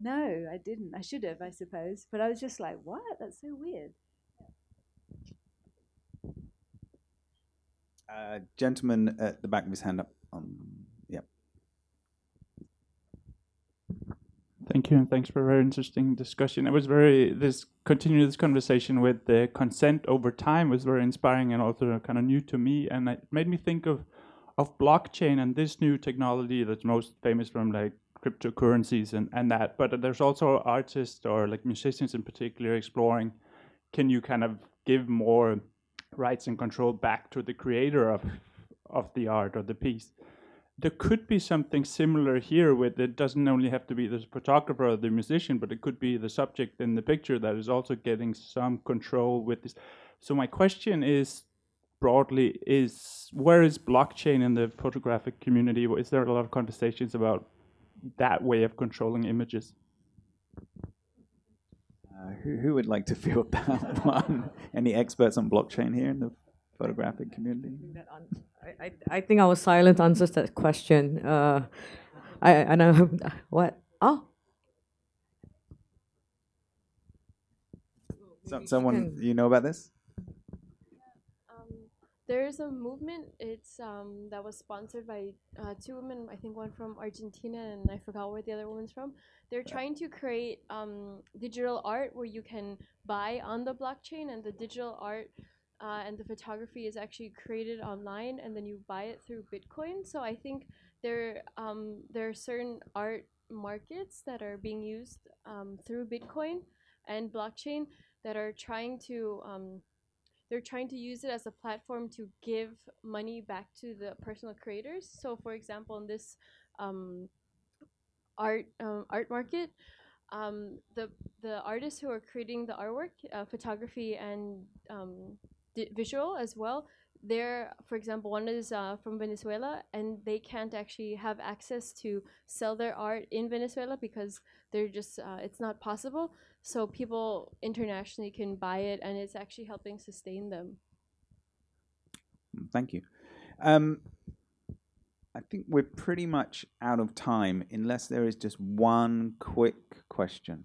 No, I didn't. I should have, I suppose, but I was just like, what? That's so weird. Gentleman at the back of his hand up. Yep. Thank you, and thanks for a very interesting discussion. It was this conversation with the consent over time was very inspiring and also kind of new to me, and it made me think of blockchain and this new technology that's most famous from like cryptocurrencies and that. But there's also artists or like musicians in particular exploring, can you kind of give more rights and control back to the creator of the art or the piece. There could be something similar here with it doesn't only have to be the photographer or the musician, but it could be the subject in the picture that is also getting some control with this. So my question is broadly is, where is blockchain in the photographic community? Is there a lot of conversations about that way of controlling images? Who would like to field that one? Any experts on blockchain here in the photographic community? I think our silence answers that question. I know what? Oh. Someone, you know about this? There is a movement. It's that was sponsored by two women. I think one from Argentina, and I forgot where the other woman's from. They're trying to create digital art where you can buy on the blockchain, and the digital art and the photography is actually created online, and then you buy it through Bitcoin. So I think there are certain art markets that are being used through Bitcoin and blockchain that are trying to. They're trying to use it as a platform to give money back to the personal creators. So, for example, in this art market, the artists who are creating the artwork, photography and visual as well, they're, for example, one is from Venezuela, and they can't actually have access to sell their art in Venezuela because they're just it's not possible. So people internationally can buy it, and it's actually helping sustain them. Thank you. I think we're pretty much out of time, unless there is just one quick question.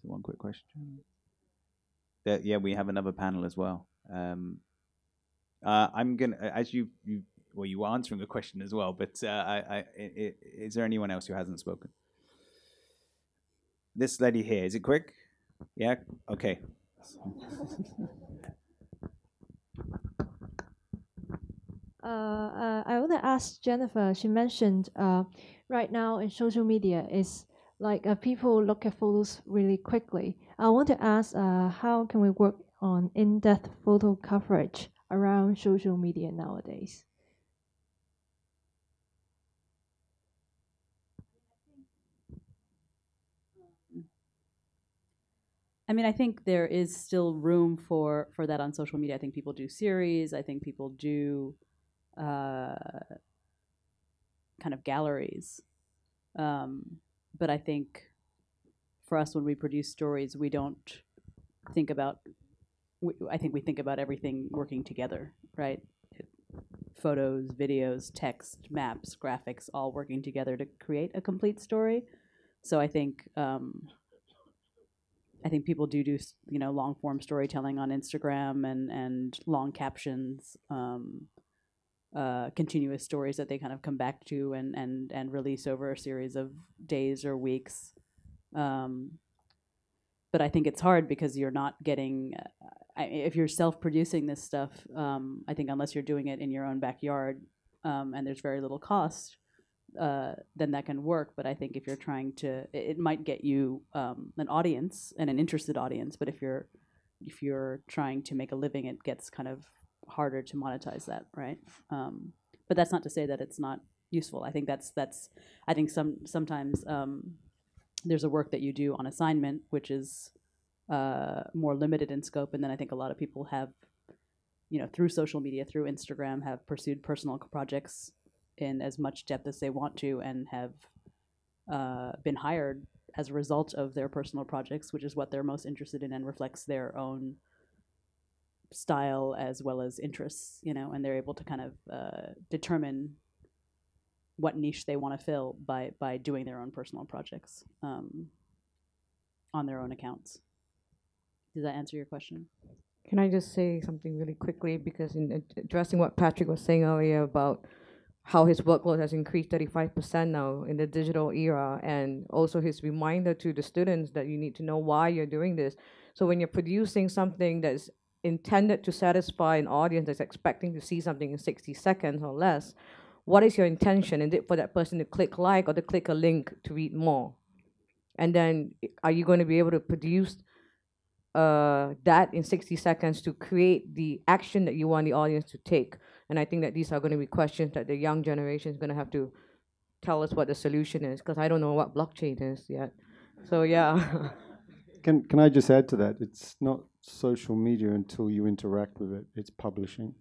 One quick question. Yeah, we have another panel as well. I'm gonna, as you were answering a question as well, but is there anyone else who hasn't spoken? This lady here, is it quick? Yeah, okay. I want to ask Jennifer, she mentioned right now in social media is like people look at photos really quickly. I want to ask how can we work on in-depth photo coverage around social media nowadays? I mean, I think there is still room for that on social media. I think people do series. I think people do kind of galleries. But I think for us, when we produce stories, we don't think about, I think we think about everything working together, right? Photos, videos, text, maps, graphics, all working together to create a complete story. So I think people do you know, long form storytelling on Instagram and long captions, continuous stories that they kind of come back to and release over a series of days or weeks. But I think it's hard because you're not getting, if you're self-producing this stuff, I think unless you're doing it in your own backyard and there's very little cost, then that can work. But I think if you're trying to, it might get you an audience and an interested audience, but if you're trying to make a living, it gets kind of harder to monetize that, right? But that's not to say that it's not useful. I think sometimes there's a work that you do on assignment which is more limited in scope, and then I think a lot of people have, you know, through social media, through Instagram, have pursued personal projects in as much depth as they want to, and have been hired as a result of their personal projects, which is what they're most interested in and reflects their own style as well as interests, you know, and they're able to kind of determine what niche they want to fill by doing their own personal projects on their own accounts. Does that answer your question? Can I just say something really quickly? Because in addressing what Patrick was saying earlier about how his workload has increased 35% now in the digital era, and also his reminder to the students that you need to know why you're doing this. So when you're producing something that's intended to satisfy an audience that's expecting to see something in 60 seconds or less, what is your intention? Is it for that person to click like or to click a link to read more? And then are you going to be able to produce that in 60 seconds to create the action that you want the audience to take? And I think that these are going to be questions that the young generation is going to have to tell us what the solution is, because I don't know what blockchain is yet. So yeah. Can I just add to that? It's not social media until you interact with it. It's publishing.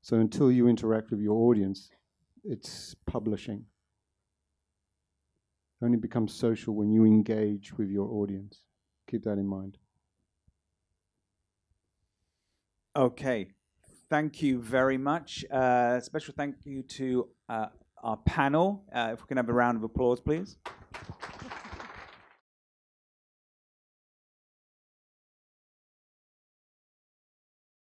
So until you interact with your audience, it's publishing. It only becomes social when you engage with your audience. Keep that in mind. Okay. Thank you very much. Special thank you to our panel. If we can have a round of applause, please.